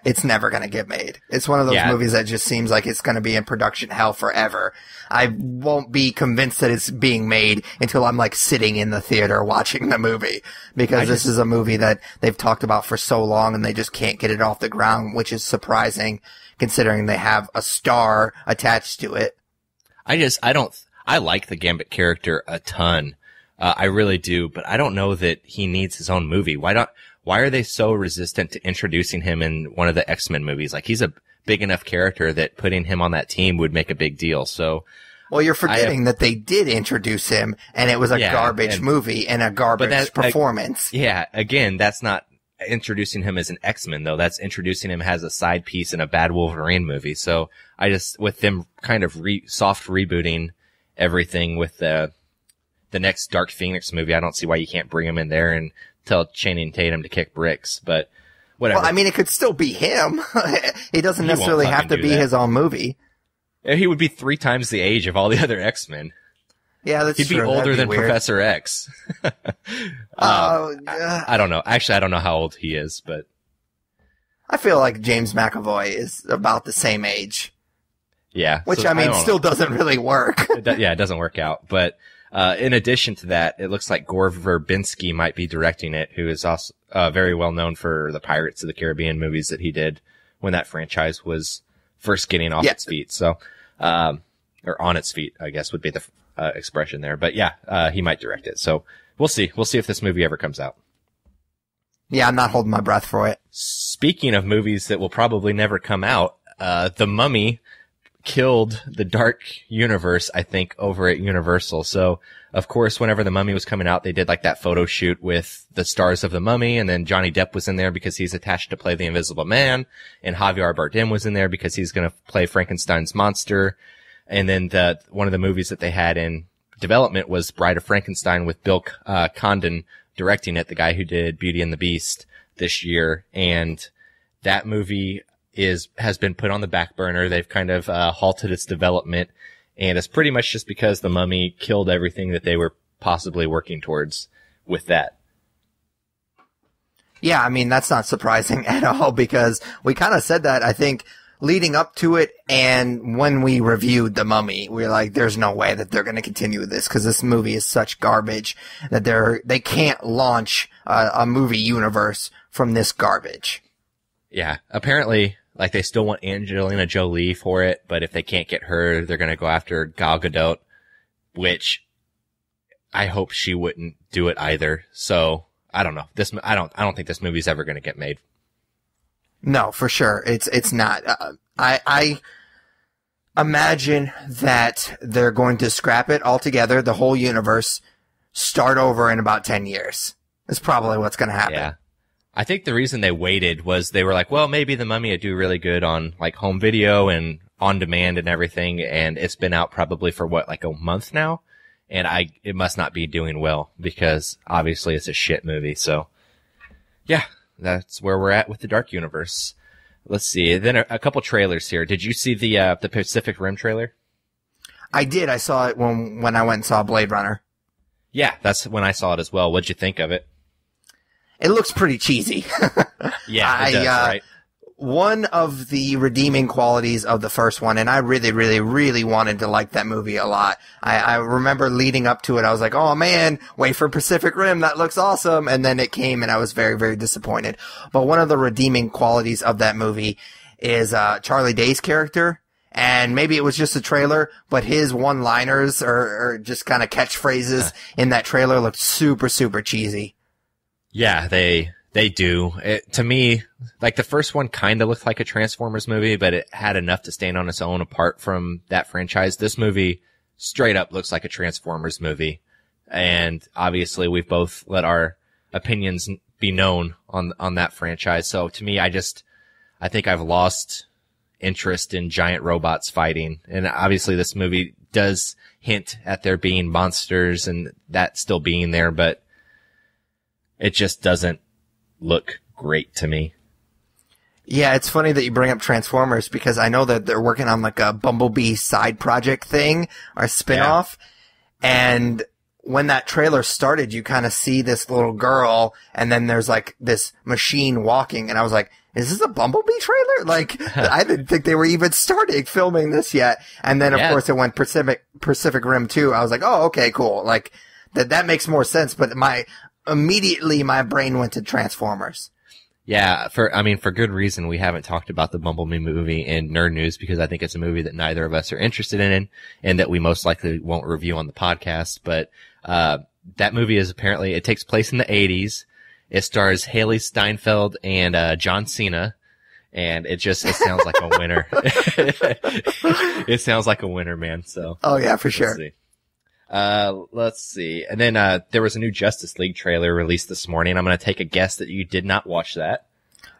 it's never going to get made. It's one of those movies that just seems like it's going to be in production hell forever. I won't be convinced that it's being made until I'm like sitting in the theater watching the movie, because this is a movie that they've talked about for so long and they just can't get it off the ground, which is surprising considering they have a star attached to it. I like the Gambit character a ton. I really do, but I don't know that he needs his own movie. Why are they so resistant to introducing him in one of the X-Men movies? Like, he's a big enough character that putting him on that team would make a big deal. So, well, you're forgetting that they did introduce him and it was a garbage movie and a garbage performance. Again, that's not introducing him as an X-Men though. That's introducing him as a side piece in a bad Wolverine movie. So I just, with them kind of soft rebooting everything with the next Dark Phoenix movie, I don't see why you can't bring him in there and tell Channing Tatum to kick bricks, but whatever. Well, I mean, it could still be him. He doesn't necessarily have to be his own movie. He would be 3 times the age of all the other X-Men. Yeah, that's true. He'd be older than Professor X. I don't know. Actually, I don't know how old he is, but I feel like James McAvoy is about the same age. Yeah. Which, so, I mean, still doesn't really work. It doesn't work out, but... in addition to that, it looks like Gore Verbinski might be directing it, who is also very well known for the Pirates of the Caribbean movies that he did when that franchise was first getting off its feet. So, or on its feet, I guess would be the expression there. But yeah, he might direct it. So we'll see. We'll see if this movie ever comes out. Yeah, I'm not holding my breath for it. Speaking of movies that will probably never come out, The Mummy killed the Dark Universe, I think, over at Universal. So, of course, whenever The Mummy was coming out, they did like that photo shoot with the stars of The Mummy, and then Johnny Depp was in there because he's attached to play the Invisible Man, and Javier Bardem was in there because he's going to play Frankenstein's monster. And then one of the movies that they had in development was Bride of Frankenstein with Bill Condon directing it, the guy who did Beauty and the Beast this year. And that movie has been put on the back burner. They've kind of halted its development, and it's pretty much just because The Mummy killed everything that they were possibly working towards with that. Yeah, I mean, that's not surprising at all, because we kind of said that, I think, leading up to it, and when we reviewed The Mummy, we were like, there's no way that they're going to continue with this, because this movie is such garbage that they can't launch a movie universe from this garbage. Yeah, apparently... like, they still want Angelina Jolie for it, but if they can't get her, they're going to go after Gal Gadot, which I hope she wouldn't do it either. So I don't know. I don't think this movie's ever going to get made. No, for sure. It's not. I imagine that they're going to scrap it altogether, the whole universe, start over in about 10 years. That's probably what's going to happen. Yeah. I think the reason they waited was they were like, well, maybe The Mummy would do really good on like home video and on demand and everything. And it's been out probably for what, like a month now. And it must not be doing well because obviously it's a shit movie. So yeah, that's where we're at with the Dark Universe. Let's see. Then a couple trailers here. Did you see the Pacific Rim trailer? I did. I saw it when I went and saw Blade Runner. Yeah. That's when I saw it as well. What'd you think of it? It looks pretty cheesy. Yeah, it does, right? one of the redeeming qualities of the first one, and I really, really, really wanted to like that movie a lot. I remember leading up to it, I was like, oh man, wait for Pacific Rim, that looks awesome. And then it came and I was very, very disappointed. But one of the redeeming qualities of that movie is Charlie Day's character. And maybe it was just a trailer, but his one-liners or just kind of catchphrases in that trailer looked super, super cheesy. Yeah, they do. To me, like the first one kind of looked like a Transformers movie, but it had enough to stand on its own apart from that franchise. This movie straight up looks like a Transformers movie. And obviously we've both let our opinions be known on that franchise. So to me, I think I've lost interest in giant robots fighting. And obviously this movie does hint at there being monsters and that still being there, but it just doesn't look great to me. Yeah, it's funny that you bring up Transformers because I know that they're working on like a Bumblebee side project thing or spinoff. Yeah. And when that trailer started, you kind of see this little girl and then there's like this machine walking. And I was like, is this a Bumblebee trailer? Like, I didn't think they were even starting filming this yet. And then, of course, it went Pacific Rim 2. I was like, oh, okay, cool. Like, that makes more sense. But immediately my brain went to Transformers. Yeah, for good reason, we haven't talked about the Bumblebee movie in Nerd News because I think it's a movie that neither of us are interested in and that we most likely won't review on the podcast. But that movie is apparently, it takes place in the 80s. It stars Haley Steinfeld and John Cena, and it sounds like a winner. It sounds like a winner, man. So oh yeah, for sure. Let's see. And then there was a new Justice League trailer released this morning. I'm going to take a guess that you did not watch that.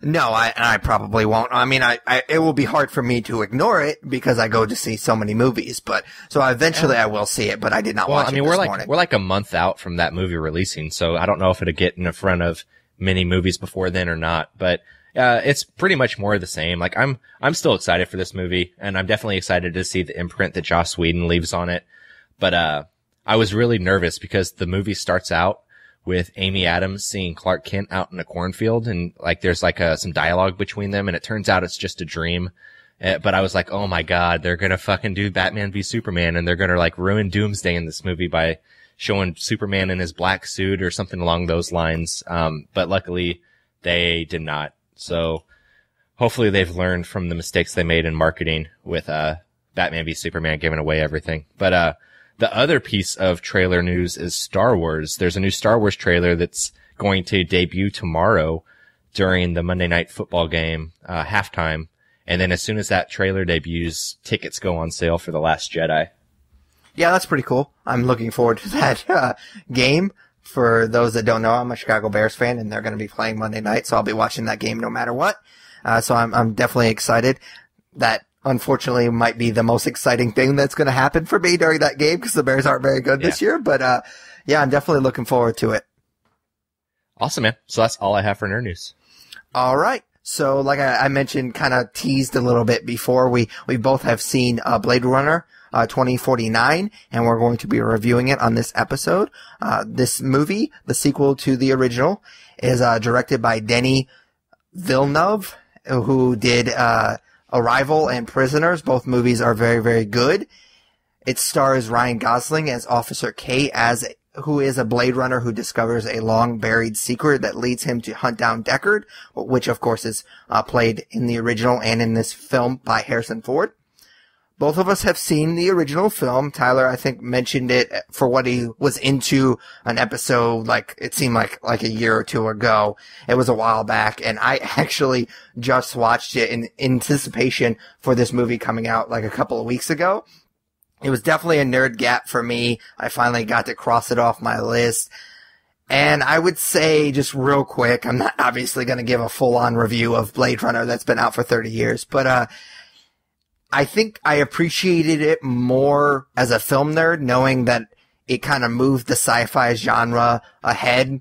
No, I probably won't. I mean, it will be hard for me to ignore it because I go to see so many movies, but so eventually I will see it, but I did not watch it this morning. We're like a month out from that movie releasing, so I don't know if it'll get in front of many movies before then or not, but it's pretty much more of the same. Like I'm still excited for this movie and I'm definitely excited to see the imprint that Joss Whedon leaves on it. But I was really nervous because the movie starts out with Amy Adams seeing Clark Kent out in a cornfield and like there's like some dialogue between them and it turns out it's just a dream. But I was like, oh my God, they're going to fucking do Batman v Superman and they're going to like ruin Doomsday in this movie by showing Superman in his black suit or something along those lines. But luckily they did not. So hopefully they've learned from the mistakes they made in marketing with Batman v Superman giving away everything. But the other piece of trailer news is Star Wars. There's a new Star Wars trailer that's going to debut tomorrow during the Monday Night Football game, halftime. And then as soon as that trailer debuts, tickets go on sale for The Last Jedi. Yeah, that's pretty cool. I'm looking forward to that game. For those that don't know, I'm a Chicago Bears fan, and they're going to be playing Monday night, so I'll be watching that game no matter what. So I'm definitely excited. That unfortunately might be the most exciting thing that's going to happen for me during that game because the Bears aren't very good this year. But, yeah, I'm definitely looking forward to it. Awesome, man. So that's all I have for Nerd News. All right. So like I mentioned, kind of teased a little bit before, we both have seen Blade Runner 2049, and we're going to be reviewing it on this episode. This movie, the sequel to the original, is directed by Denis Villeneuve, who did Arrival and Prisoners. Both movies are very, very good. It stars Ryan Gosling as Officer K, who is a Blade Runner who discovers a long-buried secret that leads him to hunt down Deckard, which, of course, is played in the original and in this film by Harrison Ford. Both of us have seen the original film. Tyler, I think, mentioned it for what he was into an episode, like, it seemed like a year or two ago. It was a while back, and I actually just watched it in anticipation for this movie coming out, like, a couple of weeks ago. It was definitely a nerd gap for me. I finally got to cross it off my list. And I would say, just real quick, I'm not obviously going to give a full-on review of Blade Runner that's been out for 30 years, but, I think I appreciated it more as a film nerd, knowing that it kind of moved the sci-fi genre ahead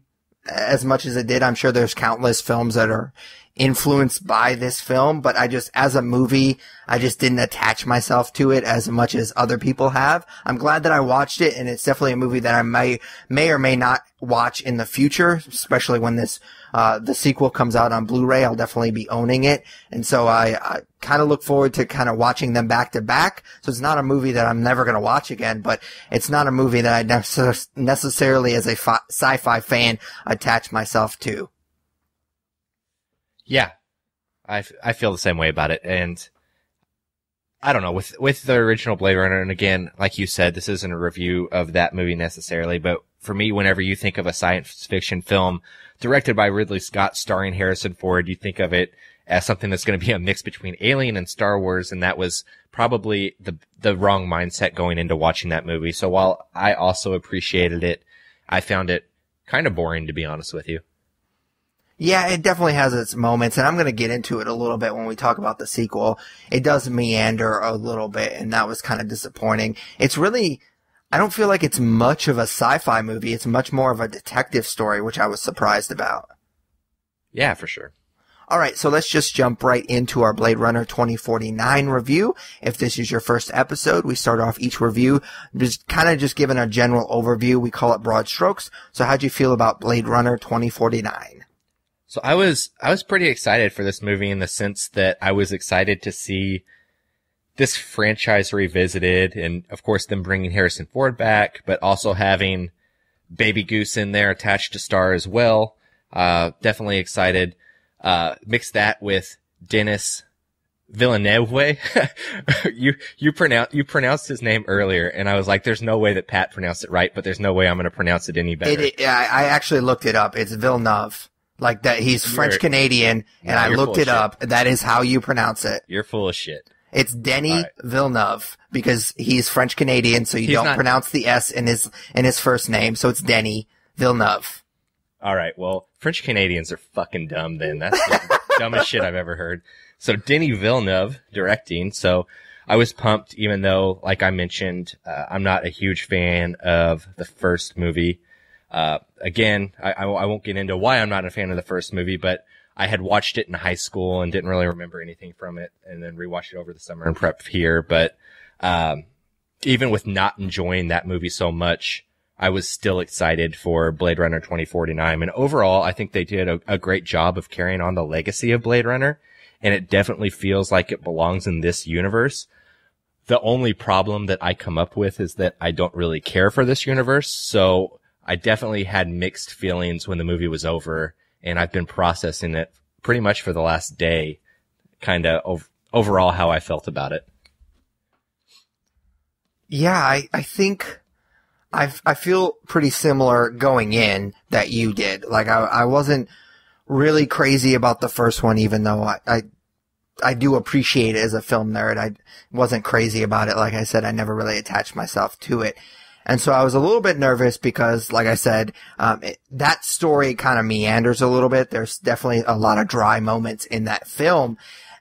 as much as it did. I'm sure there's countless films that are influenced by this film, but I just, as a movie, I just didn't attach myself to it as much as other people have. I'm glad that I watched it, and it's definitely a movie that I may or may not watch in the future, especially when this, the sequel comes out on Blu-ray. I'll definitely be owning it. And so I kind of look forward to kind of watching them back to back. So it's not a movie that I'm never going to watch again, but it's not a movie that I necessarily as a sci-fi fan attach myself to. Yeah, I feel the same way about it. And I don't know, with the original Blade Runner, and again, like you said, this isn't a review of that movie necessarily, but for me, whenever you think of a science fiction film directed by Ridley Scott starring Harrison Ford, you think of it as something that's going to be a mix between Alien and Star Wars, and that was probably the wrong mindset going into watching that movie. So while I also appreciated it, I found it kind of boring, to be honest with you. Yeah, it definitely has its moments, and I'm going to get into it a little bit when we talk about the sequel. It does meander a little bit, and that was kind of disappointing. It's really, I don't feel like it's much of a sci-fi movie. It's much more of a detective story, which I was surprised about. Yeah, for sure. All right, so let's just jump right into our Blade Runner 2049 review. If this is your first episode, we start off each review just kind of just giving a general overview. We call it broad strokes. So how'd you feel about Blade Runner 2049? So I was pretty excited for this movie in the sense that I was excited to see this franchise revisited, and of course them bringing Harrison Ford back, but also having Baby Goose in there attached to Star as well. Definitely excited. Mix that with Denis Villeneuve. you pronounced his name earlier, and I was like, there's no way that Pat pronounced it right, but there's no way I'm going to pronounce it any better. I actually looked it up. It's Villeneuve. Like that, he's French Canadian, and I looked it up. That is how you pronounce it. You're full of shit. It's Denis Villeneuve because he's French Canadian, so you don't pronounce the S in his first name. So it's Denis Villeneuve. All right. Well, French Canadians are fucking dumb. Then that's the dumbest shit I've ever heard. So Denis Villeneuve directing. So I was pumped, even though, like I mentioned, I'm not a huge fan of the first movie. Again, I won't get into why I'm not a fan of the first movie, but I had watched it in high school and didn't really remember anything from it, and then rewatched it over the summer and prep here. But even with not enjoying that movie so much, I was still excited for Blade Runner 2049. And overall, I think they did a great job of carrying on the legacy of Blade Runner, and it definitely feels like it belongs in this universe. The only problem that I come up with is that I don't really care for this universe, so I definitely had mixed feelings when the movie was over, and I've been processing it pretty much for the last day, kind of overall how I felt about it. Yeah, I think I feel pretty similar going in that you did. Like I wasn't really crazy about the first one, even though I do appreciate it as a film nerd. I wasn't crazy about it. Like I said, I never really attached myself to it. And so I was a little bit nervous because, like I said, that story kind of meanders a little bit. There's definitely a lot of dry moments in that film.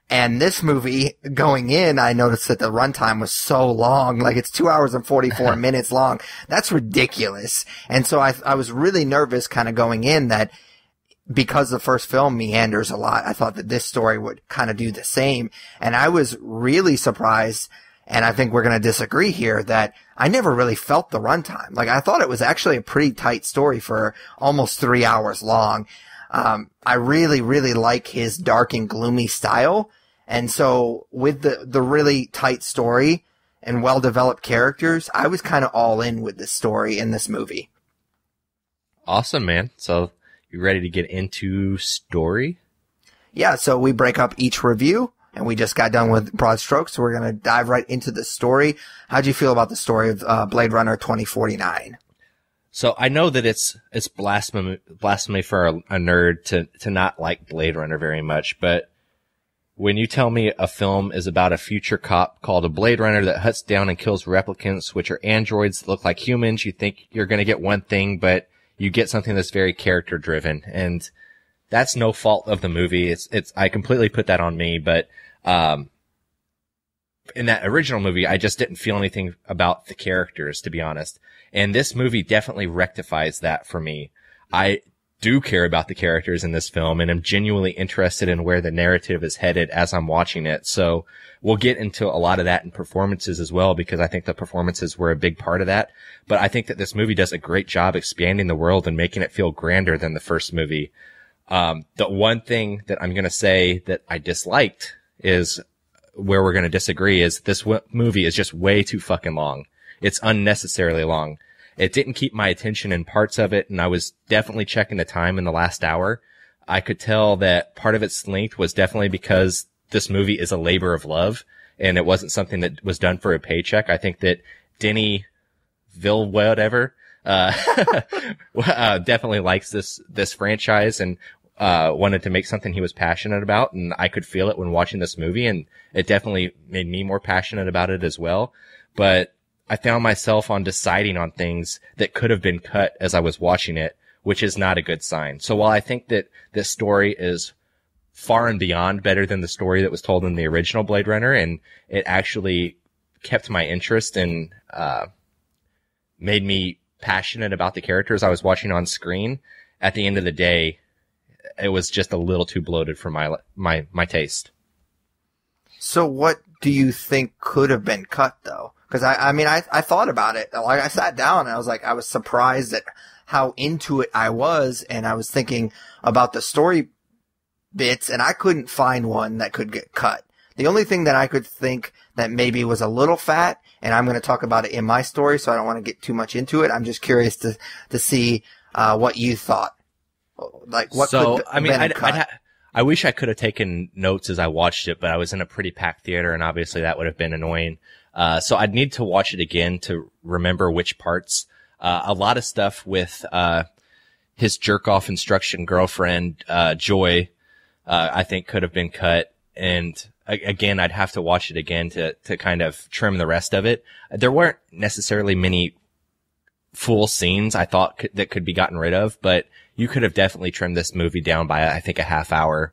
And this movie, going in, I noticed that the runtime was so long. Like, it's 2 hours and 44 minutes long. That's ridiculous. And so I was really nervous kind of going in that because the first film meanders a lot, I thought that this story would kind of do the same. And I was really surprised, and I think we're going to disagree here, that I never really felt the runtime. Like, I thought it was actually a pretty tight story for almost 3 hours long. I really, really like his dark and gloomy style. And so with the really tight story and well-developed characters, I was kind of all in with this story in this movie. Awesome, man. So you ready to get into story? Yeah, so we break up each review. And we just got done with broad strokes, so we're going to dive right into the story. How'd you feel about the story of Blade Runner 2049? So I know that it's blasphemy for a nerd to not like Blade Runner very much, but when you tell me a film is about a future cop called a Blade Runner that hunts down and kills replicants, which are androids that look like humans, you think you're going to get one thing, but you get something that's very character-driven. And that's no fault of the movie. I completely put that on me, but in that original movie, I just didn't feel anything about the characters, to be honest. And this movie definitely rectifies that for me. I do care about the characters in this film, and I'm genuinely interested in where the narrative is headed as I'm watching it. So we'll get into a lot of that in performances as well, because I think the performances were a big part of that. But I think that this movie does a great job expanding the world and making it feel grander than the first movie. The one thing that I'm going to say that I disliked is where we're going to disagree is this movie is just way too fucking long. It's unnecessarily long. It didn't keep my attention in parts of it, and I was definitely checking the time in the last hour. I could tell that part of its length was definitely because this movie is a labor of love, and it wasn't something that was done for a paycheck. I think that Denny Ville, whatever, definitely likes this franchise and wanted to make something he was passionate about, and I could feel it when watching this movie, and it definitely made me more passionate about it as well. But I found myself on deciding on things that could have been cut as I was watching it, which is not a good sign. So while I think that this story is far and beyond better than the story that was told in the original Blade Runner, and it actually kept my interest and made me passionate about the characters I was watching on screen, at the end of the day, it was just a little too bloated for my taste. So what do you think could have been cut, though? Because I mean, I thought about it. Like, I sat down and I was like, I was surprised at how into it I was, and I was thinking about the story bits, and I couldn't find one that could get cut. The only thing that I could think that maybe was a little fat, and I'm going to talk about it in my story, so I don't want to get too much into it. I'm just curious to see what you thought. Like, what so, could I mean, been cut? I wish I could have taken notes as I watched it, but I was in a pretty packed theater, and obviously that would have been annoying. So I'd need to watch it again to remember which parts. A lot of stuff with his jerk-off instruction girlfriend, Joy, I think could have been cut. And again, I'd have to watch it again to kind of trim the rest of it. There weren't necessarily many full scenes I thought that could be gotten rid of, but you could have definitely trimmed this movie down by, I think, a half hour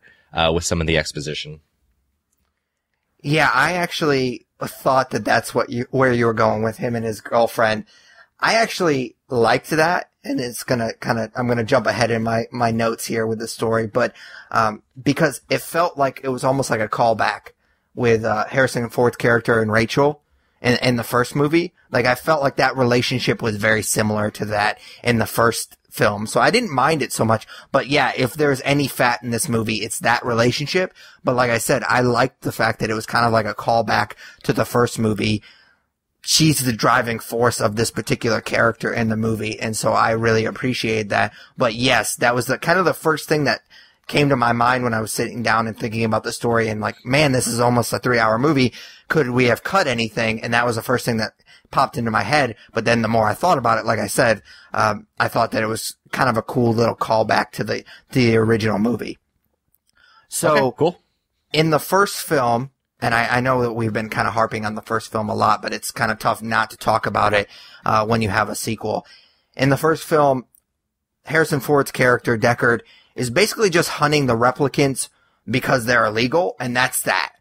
with some of the exposition. Yeah, I actually thought that that's where you were going with him and his girlfriend. I actually liked that, and it's gonna kind of, I'm gonna jump ahead in my notes here with the story, but because it felt like it was almost like a callback with Harrison Ford's character and Rachel in the first movie. Like, I felt like that relationship was very similar to that in the first film, so I didn't mind it so much. But yeah, if there's any fat in this movie, it's that relationship. But like I said, I liked the fact that it was kind of like a callback to the first movie. She's the driving force of this particular character in the movie, and so I really appreciated that. But yes, that was the kind of the first thing that came to my mind when I was sitting down and thinking about the story, and like, man, this is almost a 3-hour movie. Could we have cut anything? And that was the first thing that popped into my head. But then the more I thought about it, like I said, I thought that it was kind of a cool little callback to the original movie. So okay, cool. In the first film, and I know that we've been kind of harping on the first film a lot, but it's kind of tough not to talk about it when you have a sequel. In the first film, Harrison Ford's character, Deckard, is basically just hunting the replicants because they're illegal, and that's that.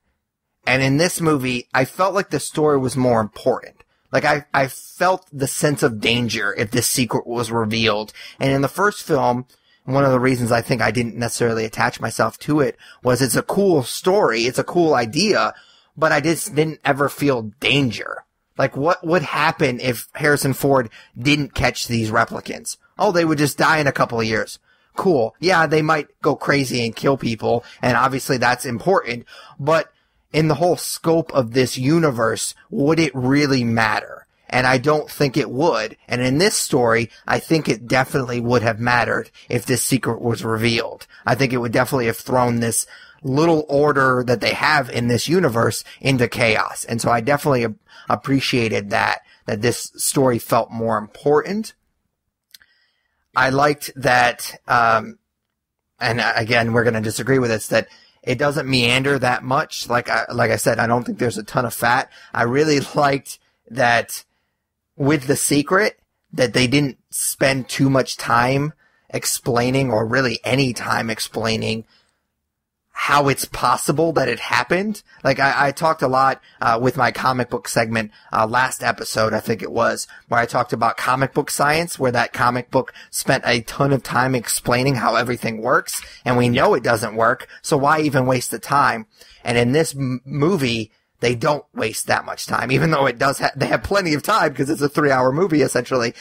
And in this movie, I felt like the story was more important. Like, I felt the sense of danger if this secret was revealed. And in the first film, one of the reasons I think I didn't necessarily attach myself to it was it's a cool story, it's a cool idea, but I just didn't ever feel danger. Like, what would happen if Harrison Ford didn't catch these replicants? Oh, they would just die in a couple of years. Cool. Yeah, they might go crazy and kill people, and obviously that's important, but in the whole scope of this universe, would it really matter? And I don't think it would. And in this story, I think it definitely would have mattered if this secret was revealed. I think it would definitely have thrown this little order that they have in this universe into chaos. And so I definitely appreciated that this story felt more important. I liked that, and again, we're going to disagree with this, that it doesn't meander that much. Like I said, I don't think there's a ton of fat. I really liked that with the secret that they didn't spend too much time explaining, or really any time explaining how it's possible that it happened. Like, I talked a lot with my comic book segment last episode, I think it was, where I talked about comic book science, where that comic book spent a ton of time explaining how everything works, and we know it doesn't work, so why even waste the time? And in this movie, they don't waste that much time, even though it does they have plenty of time because it's a 3-hour movie, essentially.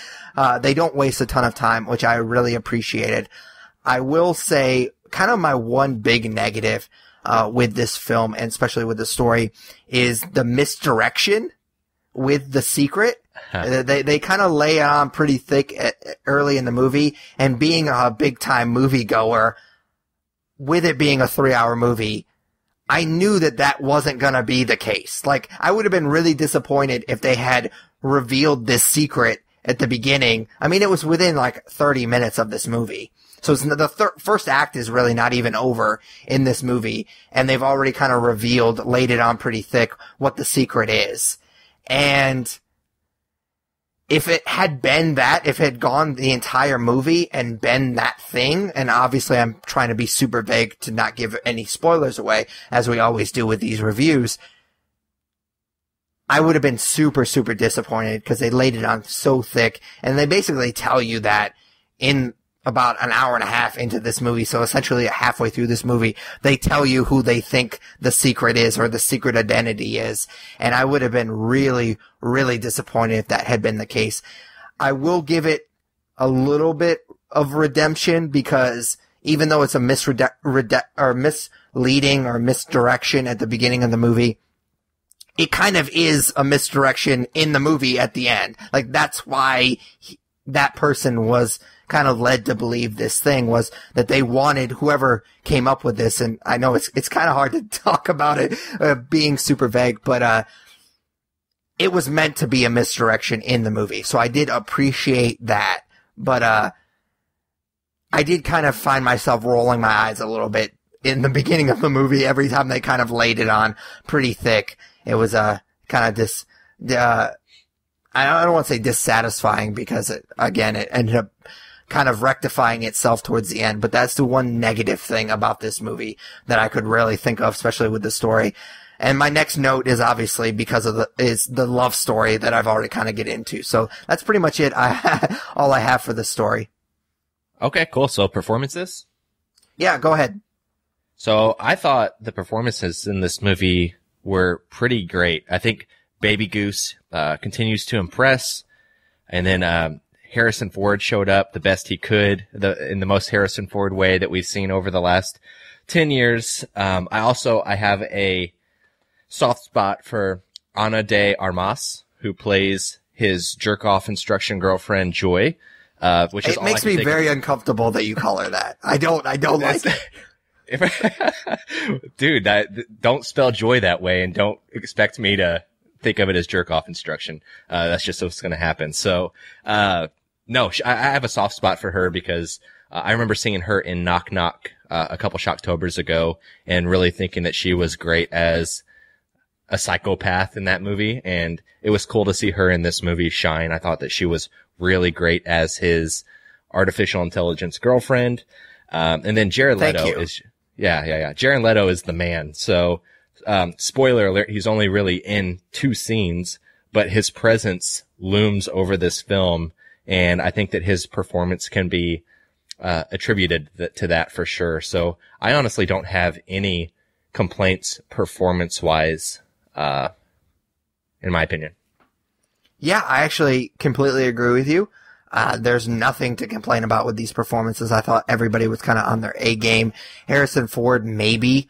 They don't waste a ton of time, which I really appreciated. I will say, kind of my one big negative with this film, and especially with the story, is the misdirection with the secret. They kind of lay it on pretty thick early in the movie, and being a big-time moviegoer, with it being a 3-hour movie, I knew that that wasn't going to be the case. Like, I would have been really disappointed if they had revealed this secret at the beginning. I mean, it was within, like, 30 minutes of this movie. So it's the first act is really not even over in this movie, and they've already kind of revealed, laid it on pretty thick, what the secret is. And if it had been that, if it had gone the entire movie and been that thing, and obviously I'm trying to be super vague to not give any spoilers away, as we always do with these reviews, I would have been super, super disappointed because they laid it on so thick, and they basically tell you that in about an hour and a half into this movie, so essentially halfway through this movie, they tell you who they think the secret is or the secret identity is, and I would have been really, really disappointed if that had been the case. I will give it a little bit of redemption because even though it's a misleading or misdirection at the beginning of the movie, it kind of is a misdirection in the movie at the end. Like, that's why that person was kind of led to believe this thing, was that they wanted whoever came up with this, and I know it's kind of hard to talk about it being super vague, but it was meant to be a misdirection in the movie, so I did appreciate that, but I did kind of find myself rolling my eyes a little bit in the beginning of the movie every time they kind of laid it on pretty thick. It was kind of this I don't want to say dissatisfying because, it ended up kind of rectifying itself towards the end. But that's the one negative thing about this movie that I could really think of, especially with the story. And my next note is obviously because of the love story that I've already kind of get into. So that's pretty much it. All I have for this story. Okay, cool. So performances? Yeah, go ahead. So I thought the performances in this movie were pretty great. I think Baby Goose continues to impress, and then Harrison Ford showed up the best he could, in the most Harrison Ford way that we've seen over the last 10 years. I have a soft spot for Ana de Armas, who plays his jerk-off instruction girlfriend Joy, which is all I can think of. It makes me very uncomfortable that you call her that. I don't like it. Dude, don't spell Joy that way, and don't expect me to think of it as jerk-off instruction. That's just what's going to happen. So, no, I have a soft spot for her because I remember seeing her in Knock Knock a couple Shocktobers ago and really thinking that she was great as a psychopath in that movie. And it was cool to see her in this movie shine. I thought that she was really great as his artificial intelligence girlfriend. And then Jared Leto is, yeah. Jared Leto is the man. So, spoiler alert, he's only really in 2 scenes, but his presence looms over this film, and I think that his performance can be attributed to that for sure. So I honestly don't have any complaints performance-wise, in my opinion. Yeah, I actually completely agree with you. There's nothing to complain about with these performances. I thought everybody was kind of on their A game. Harrison Ford, maybe,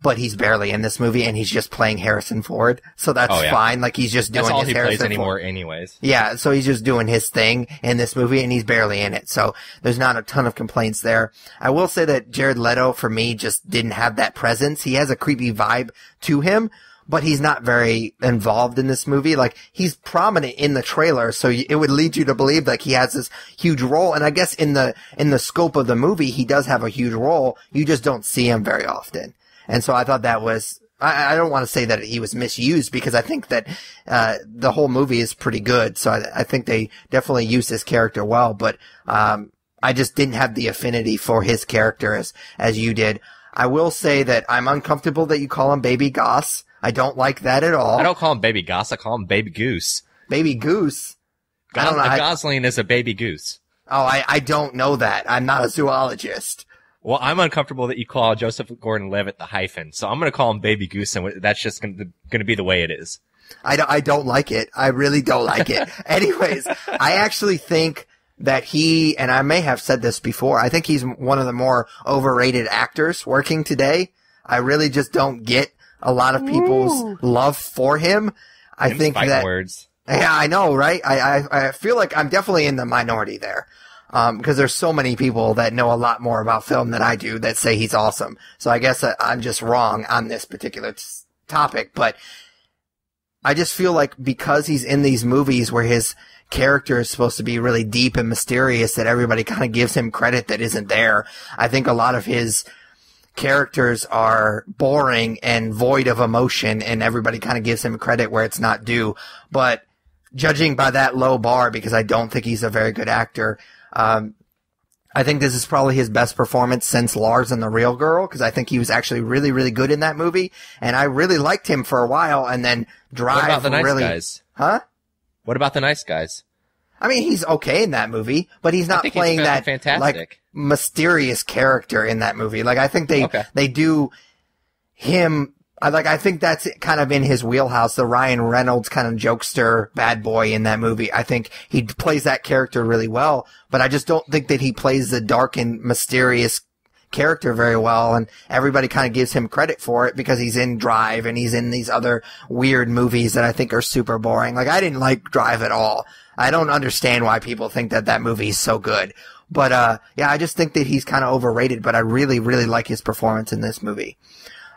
but he's barely in this movie, and he's just playing Harrison Ford, so that's fine. Like, he's just doing his Harrison Ford. That's all he plays anymore anyways. Yeah, so he's just doing his thing in this movie, and he's barely in it, so there's not a ton of complaints there. I will say that Jared Leto, for me, just didn't have that presence. He has a creepy vibe to him, but he's not very involved in this movie. Like, he's prominent in the trailer, so it would lead you to believe like he has this huge role. And I guess in the scope of the movie, he does have a huge role. You just don't see him very often. And so I thought that was, I don't want to say that he was misused, because I think that the whole movie is pretty good. So I think they definitely used his character well, but I just didn't have the affinity for his character as you did. I will say that I'm uncomfortable that you call him Baby Goss. I don't like that at all. I don't call him Baby Goss. I call him Baby Goose. Baby Goose? Gosling is a baby goose. Oh, I don't know that. I'm not a zoologist. Well, I'm uncomfortable that you call Joseph Gordon-Levitt the hyphen, so I'm going to call him Baby Goose, and that's just going to be the way it is. I don't like it. I really don't like it. Anyways, I actually think that he, and I may have said this before, I think he's one of the more overrated actors working today. I really just don't get a lot of people's love for him. I think that words. Yeah, I know, right? I feel like I'm definitely in the minority there. Because there's so many people that know a lot more about film than I do that say he's awesome. So I guess I'm just wrong on this particular topic, but I just feel like because he's in these movies where his character is supposed to be really deep and mysterious, that everybody kind of gives him credit that isn't there. I think a lot of his characters are boring and void of emotion, and everybody kind of gives him credit where it's not due. But judging by that low bar, because I don't think he's a very good actor, I think this is probably his best performance since Lars and the Real Girl, because I think he was actually really, really good in that movie, and I really liked him for a while, and then Drive. What about the nice guys? Huh? What about the nice guys? I mean, he's okay in that movie, but he's not playing that like mysterious character in that movie. Like I think they do him. I think that's kind of in his wheelhouse, the Ryan Reynolds kind of jokester bad boy in that movie. I think he plays that character really well, but I just don't think that he plays the dark and mysterious character very well, and everybody kind of gives him credit for it because he's in Drive and he's in these other weird movies that I think are super boring. Like, I didn't like Drive at all. I don't understand why people think that that movie is so good. But, yeah, I just think that he's kind of overrated, but I really, really like his performance in this movie.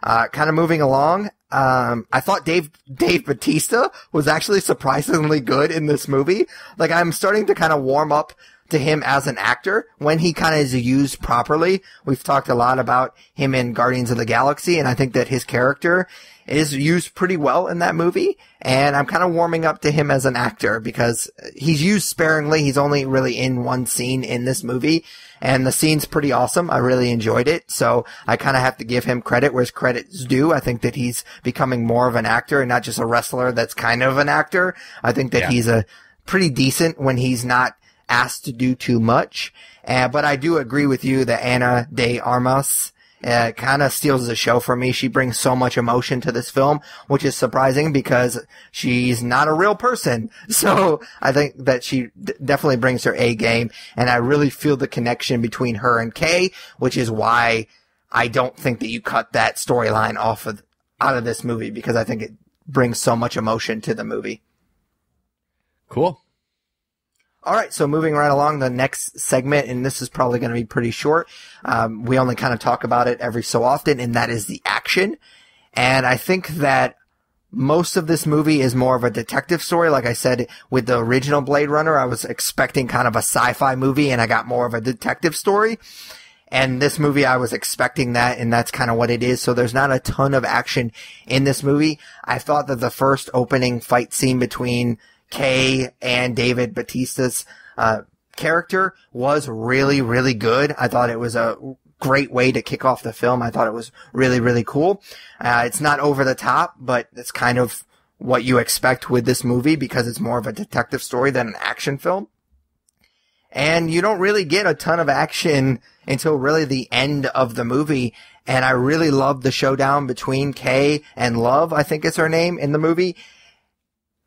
Kind of moving along, I thought Dave Bautista was actually surprisingly good in this movie. Like, I'm starting to kind of warm up to him as an actor when he kind of is used properly. We've talked a lot about him in Guardians of the Galaxy, and I think that his character is used pretty well in that movie, and I'm kind of warming up to him as an actor because he's used sparingly. He's only really in one scene in this movie, and the scene's pretty awesome. I really enjoyed it, so I kind of have to give him credit where his credit's due. I think that he's becoming more of an actor and not just a wrestler that's kind of an actor. I think that he's a pretty decent when he's not asked to do too much, but I do agree with you that Ana de Armas kind of steals the show for me. She brings so much emotion to this film, which is surprising because she's not a real person. So I think that she definitely brings her A game, and I really feel the connection between her and Kay, which is why I don't think that you cut that storyline out of this movie, because I think it brings so much emotion to the movie. Cool. All right, so moving right along, the next segment, and this is probably going to be pretty short. We only kind of talk about it every so often, and that is the action. And I think that most of this movie is more of a detective story. Like I said, with the original Blade Runner, I was expecting kind of a sci-fi movie, and I got more of a detective story. And this movie, I was expecting that, and that's kind of what it is. So there's not a ton of action in this movie. I thought that the first opening fight scene between Kay and David Bautista's character was really, really good. I thought it was a great way to kick off the film. I thought it was really, really cool. It's not over the top, but it's kind of what you expect with this movie because it's more of a detective story than an action film. And you don't really get a ton of action until really the end of the movie. And I really loved the showdown between Kay and Love, I think is her name, in the movie.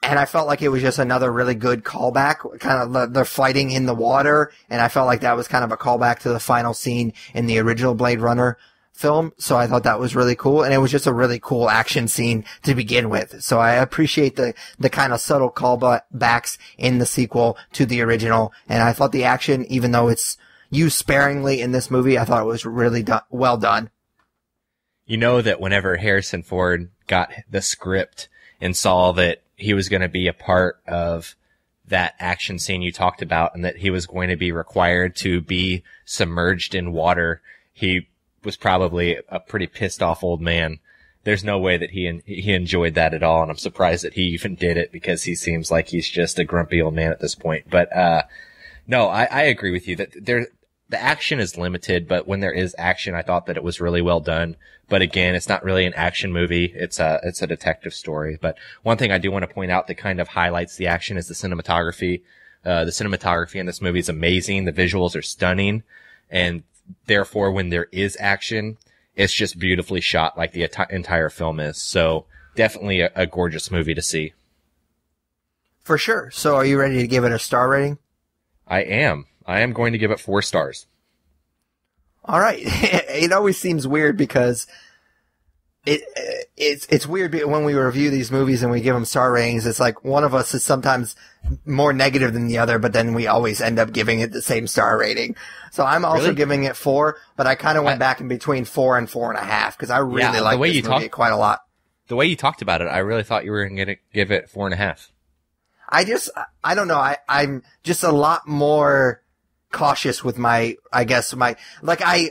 And I felt like it was just another really good callback, kind of they're fighting in the water, and I felt like that was kind of a callback to the final scene in the original Blade Runner film, so I thought that was really cool, and it was just a really cool action scene to begin with. So I appreciate the kind of subtle callbacks in the sequel to the original, and I thought the action, even though it's used sparingly in this movie, I thought it was really well done. You know that whenever Harrison Ford got the script and saw that he was going to be a part of that action scene you talked about and that he was going to be required to be submerged in water, he was probably a pretty pissed off old man. There's no way that he enjoyed that at all. And I'm surprised that he even did it because he seems like he's just a grumpy old man at this point. But, no, I agree with you that there, The action is limited, but when there is action, I thought that it was really well done. But again, it's not really an action movie. It's a detective story. But one thing I do want to point out that kind of highlights the action is the cinematography. The cinematography in this movie is amazing. The visuals are stunning. And therefore, when there is action, it's just beautifully shot like the entire film is. So definitely a gorgeous movie to see. For sure. So are you ready to give it a star rating? I am. I am going to give it 4 stars. All right. It always seems weird because it's weird when we review these movies and we give them star ratings. It's like one of us is sometimes more negative than the other, but then we always end up giving it the same star rating. So I'm also giving it 4, but I kind of went back in between 4 and 4.5 because I really like this movie quite a lot. The way you talked about it, I really thought you were going to give it 4.5. I don't know. I'm just a lot more cautious with my, I guess my, like I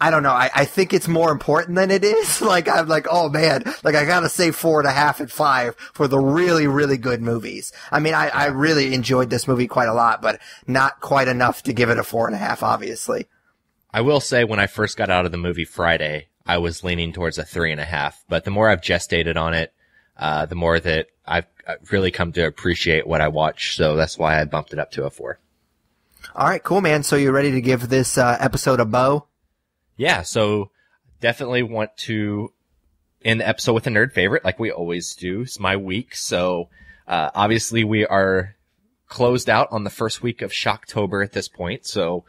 don't know. I think it's more important than it is. Like I'm like, oh man, like I gotta say 4.5 and 5 for the really, really good movies. I mean, I really enjoyed this movie quite a lot, but not quite enough to give it a 4.5, obviously. I will say when I first got out of the movie Friday, I was leaning towards a 3.5, but the more I've gestated on it, the more that I've really come to appreciate what I watch, so that's why I bumped it up to a 4. All right, cool, man. So you ready to give this episode a bow? Yeah, so definitely want to end the episode with a nerd favorite, like we always do. It's my week, so obviously we are closed out on the first week of Shocktober at this point, so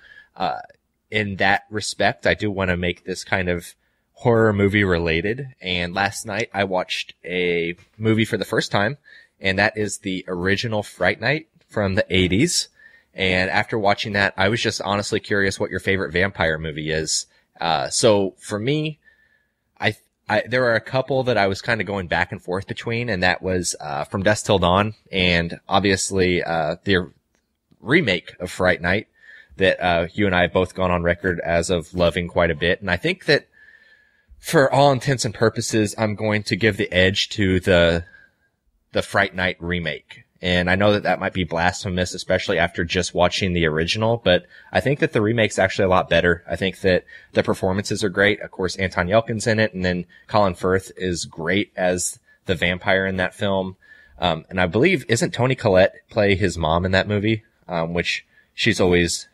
in that respect, I do want to make this kind of horror movie related, and last night I watched a movie for the first time, and that is the original Fright Night from the 80s. And after watching that, I was just honestly curious what your favorite vampire movie is. So for me, I there are a couple that I was kind of going back and forth between, and that was From Dusk Till Dawn, and obviously the remake of Fright Night that you and I have both gone on record as of loving quite a bit. And I think that for all intents and purposes, I'm going to give the edge to the Fright Night remake. And I know that that might be blasphemous, especially after just watching the original, but I think that the remake's actually a lot better. I think that the performances are great. Of course, Anton Yelchin's in it, and then Colin Firth is great as the vampire in that film. And I believe, isn't Toni Collette play his mom in that movie? Which she's always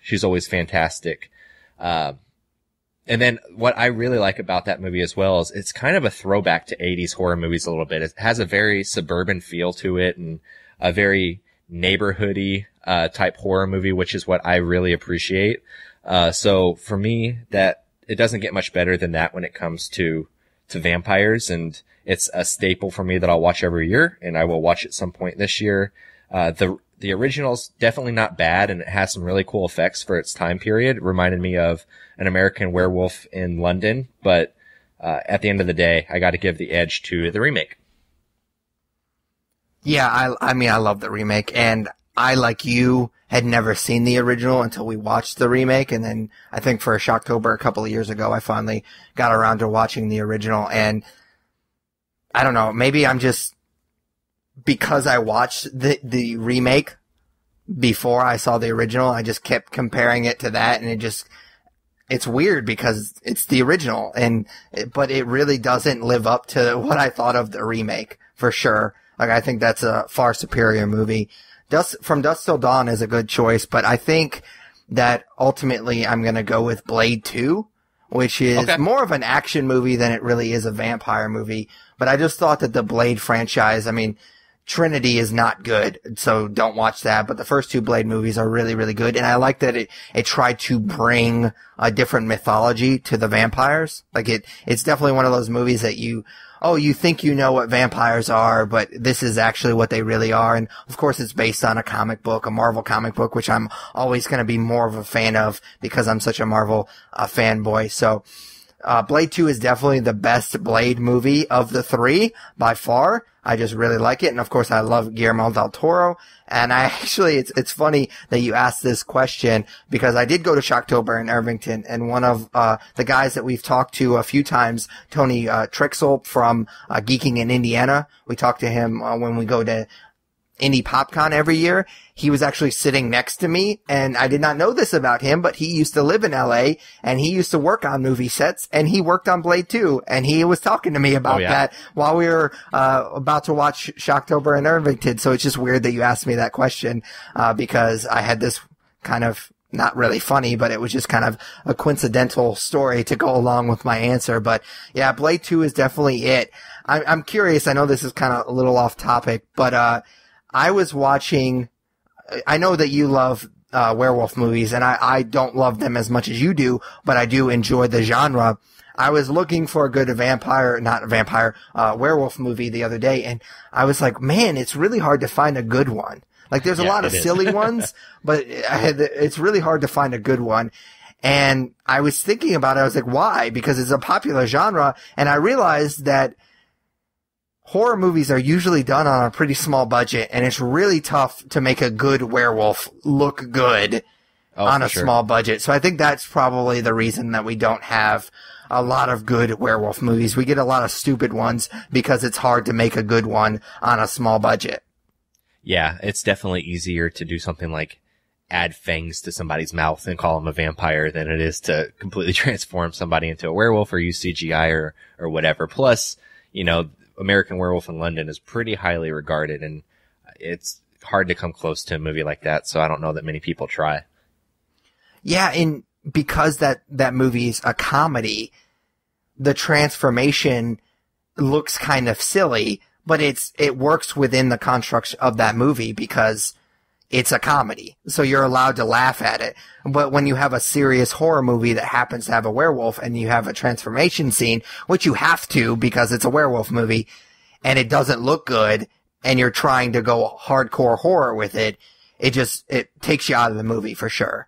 fantastic. And then what I really like about that movie as well is it's kind of a throwback to 80s horror movies a little bit. It has a very suburban feel to it and a very neighborhoody type horror movie, which is what I really appreciate. So for me, that it doesn't get much better than that when it comes to vampires, and it's a staple for me that I'll watch every year, and I will watch at some point this year. The original's definitely not bad, and it has some really cool effects for its time period. It reminded me of An American Werewolf in London, but at the end of the day, I got to give the edge to the remake. Yeah, I mean, I love the remake, and I, like you, had never seen the original until we watched the remake, and then I think for Shocktober a couple of years ago, I finally got around to watching the original, and I don't know, maybe I'm just... because I watched the remake before I saw the original, I just kept comparing it to that, and it's weird because it's the original, but it really doesn't live up to what I thought of the remake, for sure. Like, I think that's a far superior movie. From Dusk Till Dawn is a good choice, but I think that ultimately I'm going to go with Blade 2, which is more of an action movie than it really is a vampire movie. But I just thought that the Blade franchise, I mean, Trinity is not good, so don't watch that. But the first 2 Blade movies are really, really good. And I like that it tried to bring a different mythology to the vampires. Like, it's definitely one of those movies that you think you know what vampires are, but this is actually what they really are. And of course, it's based on a comic book, a Marvel comic book, which I'm always going to be more of a fan of because I'm such a Marvel fanboy. So, Blade 2 is definitely the best Blade movie of the 3 by far. I just really like it. And of course, I love Guillermo del Toro. And I actually, it's funny that you asked this question because I did go to Shocktober in Irvington, and one of, the guys that we've talked to a few times, Tony, Trixel from, Geeking in Indiana. We talked to him when we go to Indy PopCon every year. He was actually sitting next to me, and I did not know this about him, but he used to live in LA, and he used to work on movie sets, and he worked on Blade 2, and he was talking to me about that while we were about to watch Shocktober and Irvington. So it's just weird that you asked me that question, because I had this kind of not really funny, but it was just kind of a coincidental story to go along with my answer. But yeah, Blade 2 is definitely it. I'm curious. I know this is kind of a little off topic, but I was watching, I know that you love werewolf movies, and I don't love them as much as you do, but I do enjoy the genre. I was looking for a good werewolf movie the other day, and I was like, man, it's really hard to find a good one. Like, there's a lot of silly ones, but it's really hard to find a good one. And I was thinking about it. I was like, why? Because it's a popular genre. And I realized that horror movies are usually done on a pretty small budget, and it's really tough to make a good werewolf look good on a small budget. So I think that's probably the reason that we don't have a lot of good werewolf movies. We get a lot of stupid ones because it's hard to make a good one on a small budget. Yeah, it's definitely easier to do something like add fangs to somebody's mouth and call them a vampire than it is to completely transform somebody into a werewolf or use CGI or whatever. Plus, you know, American Werewolf in London is pretty highly regarded, and it's hard to come close to a movie like that, so I don't know that many people try. Yeah, and because that movie's a comedy, the transformation looks kind of silly, but it works within the constructs of that movie because it's a comedy, so you're allowed to laugh at it. But when you have a serious horror movie that happens to have a werewolf and you have a transformation scene, which you have to because it's a werewolf movie, and it doesn't look good, and you're trying to go hardcore horror with it, it takes you out of the movie for sure.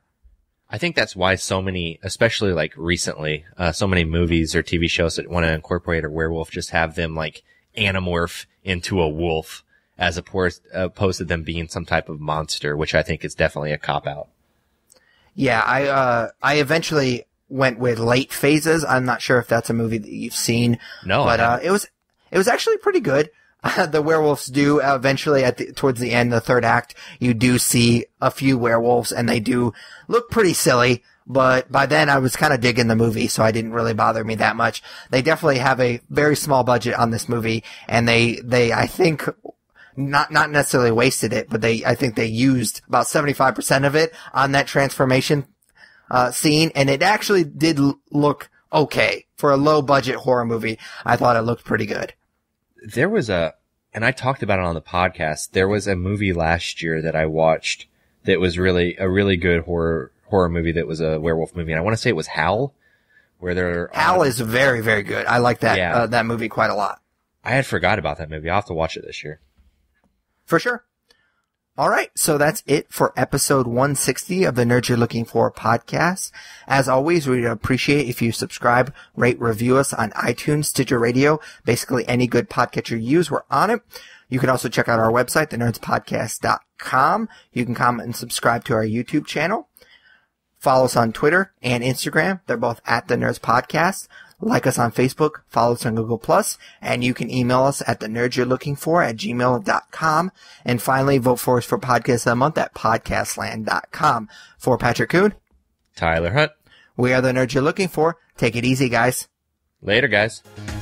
I think that's why so many, especially like recently, so many movies or TV shows that want to incorporate a werewolf just have them like animorph into a wolf, as opposed to them being some type of monster, which I think is definitely a cop-out. Yeah, I eventually went with Late Phases. I'm not sure if that's a movie that you've seen. No, but it was actually pretty good. The werewolves do eventually, towards the end, the third act, you do see a few werewolves, and they do look pretty silly. But by then, I was kind of digging the movie, so I didn't really bother me that much. They definitely have a very small budget on this movie, and they I think... Not necessarily wasted it, but I think they used about 75% of it on that transformation scene, and it actually did look okay for a low budget horror movie. I thought it looked pretty good. There was and I talked about it on the podcast. There was a movie last year that I watched that was really a really good horror movie that was a werewolf movie, and I want to say it was Howl, where Howl is very, very good. I like that that movie quite a lot. I had forgot about that movie. I'll have to watch it this year. For sure. All right. So that's it for episode 160 of the Nerd You're Looking For podcast. As always, we'd appreciate if you subscribe, rate, review us on iTunes, Stitcher Radio, basically any good podcatcher you use. We're on it. You can also check out our website, thenerdspodcast.com. You can comment and subscribe to our YouTube channel. Follow us on Twitter and Instagram. They're both at The Nerds Podcast. Like us on Facebook, follow us on Google+, and you can email us at thenerdyourlookingfor@gmail.com. And finally, vote for us for Podcast of the Month at podcastland.com. For Patrick Kuhn, Tyler Hunt, we are The Nerds You're Looking For. Take it easy, guys. Later, guys.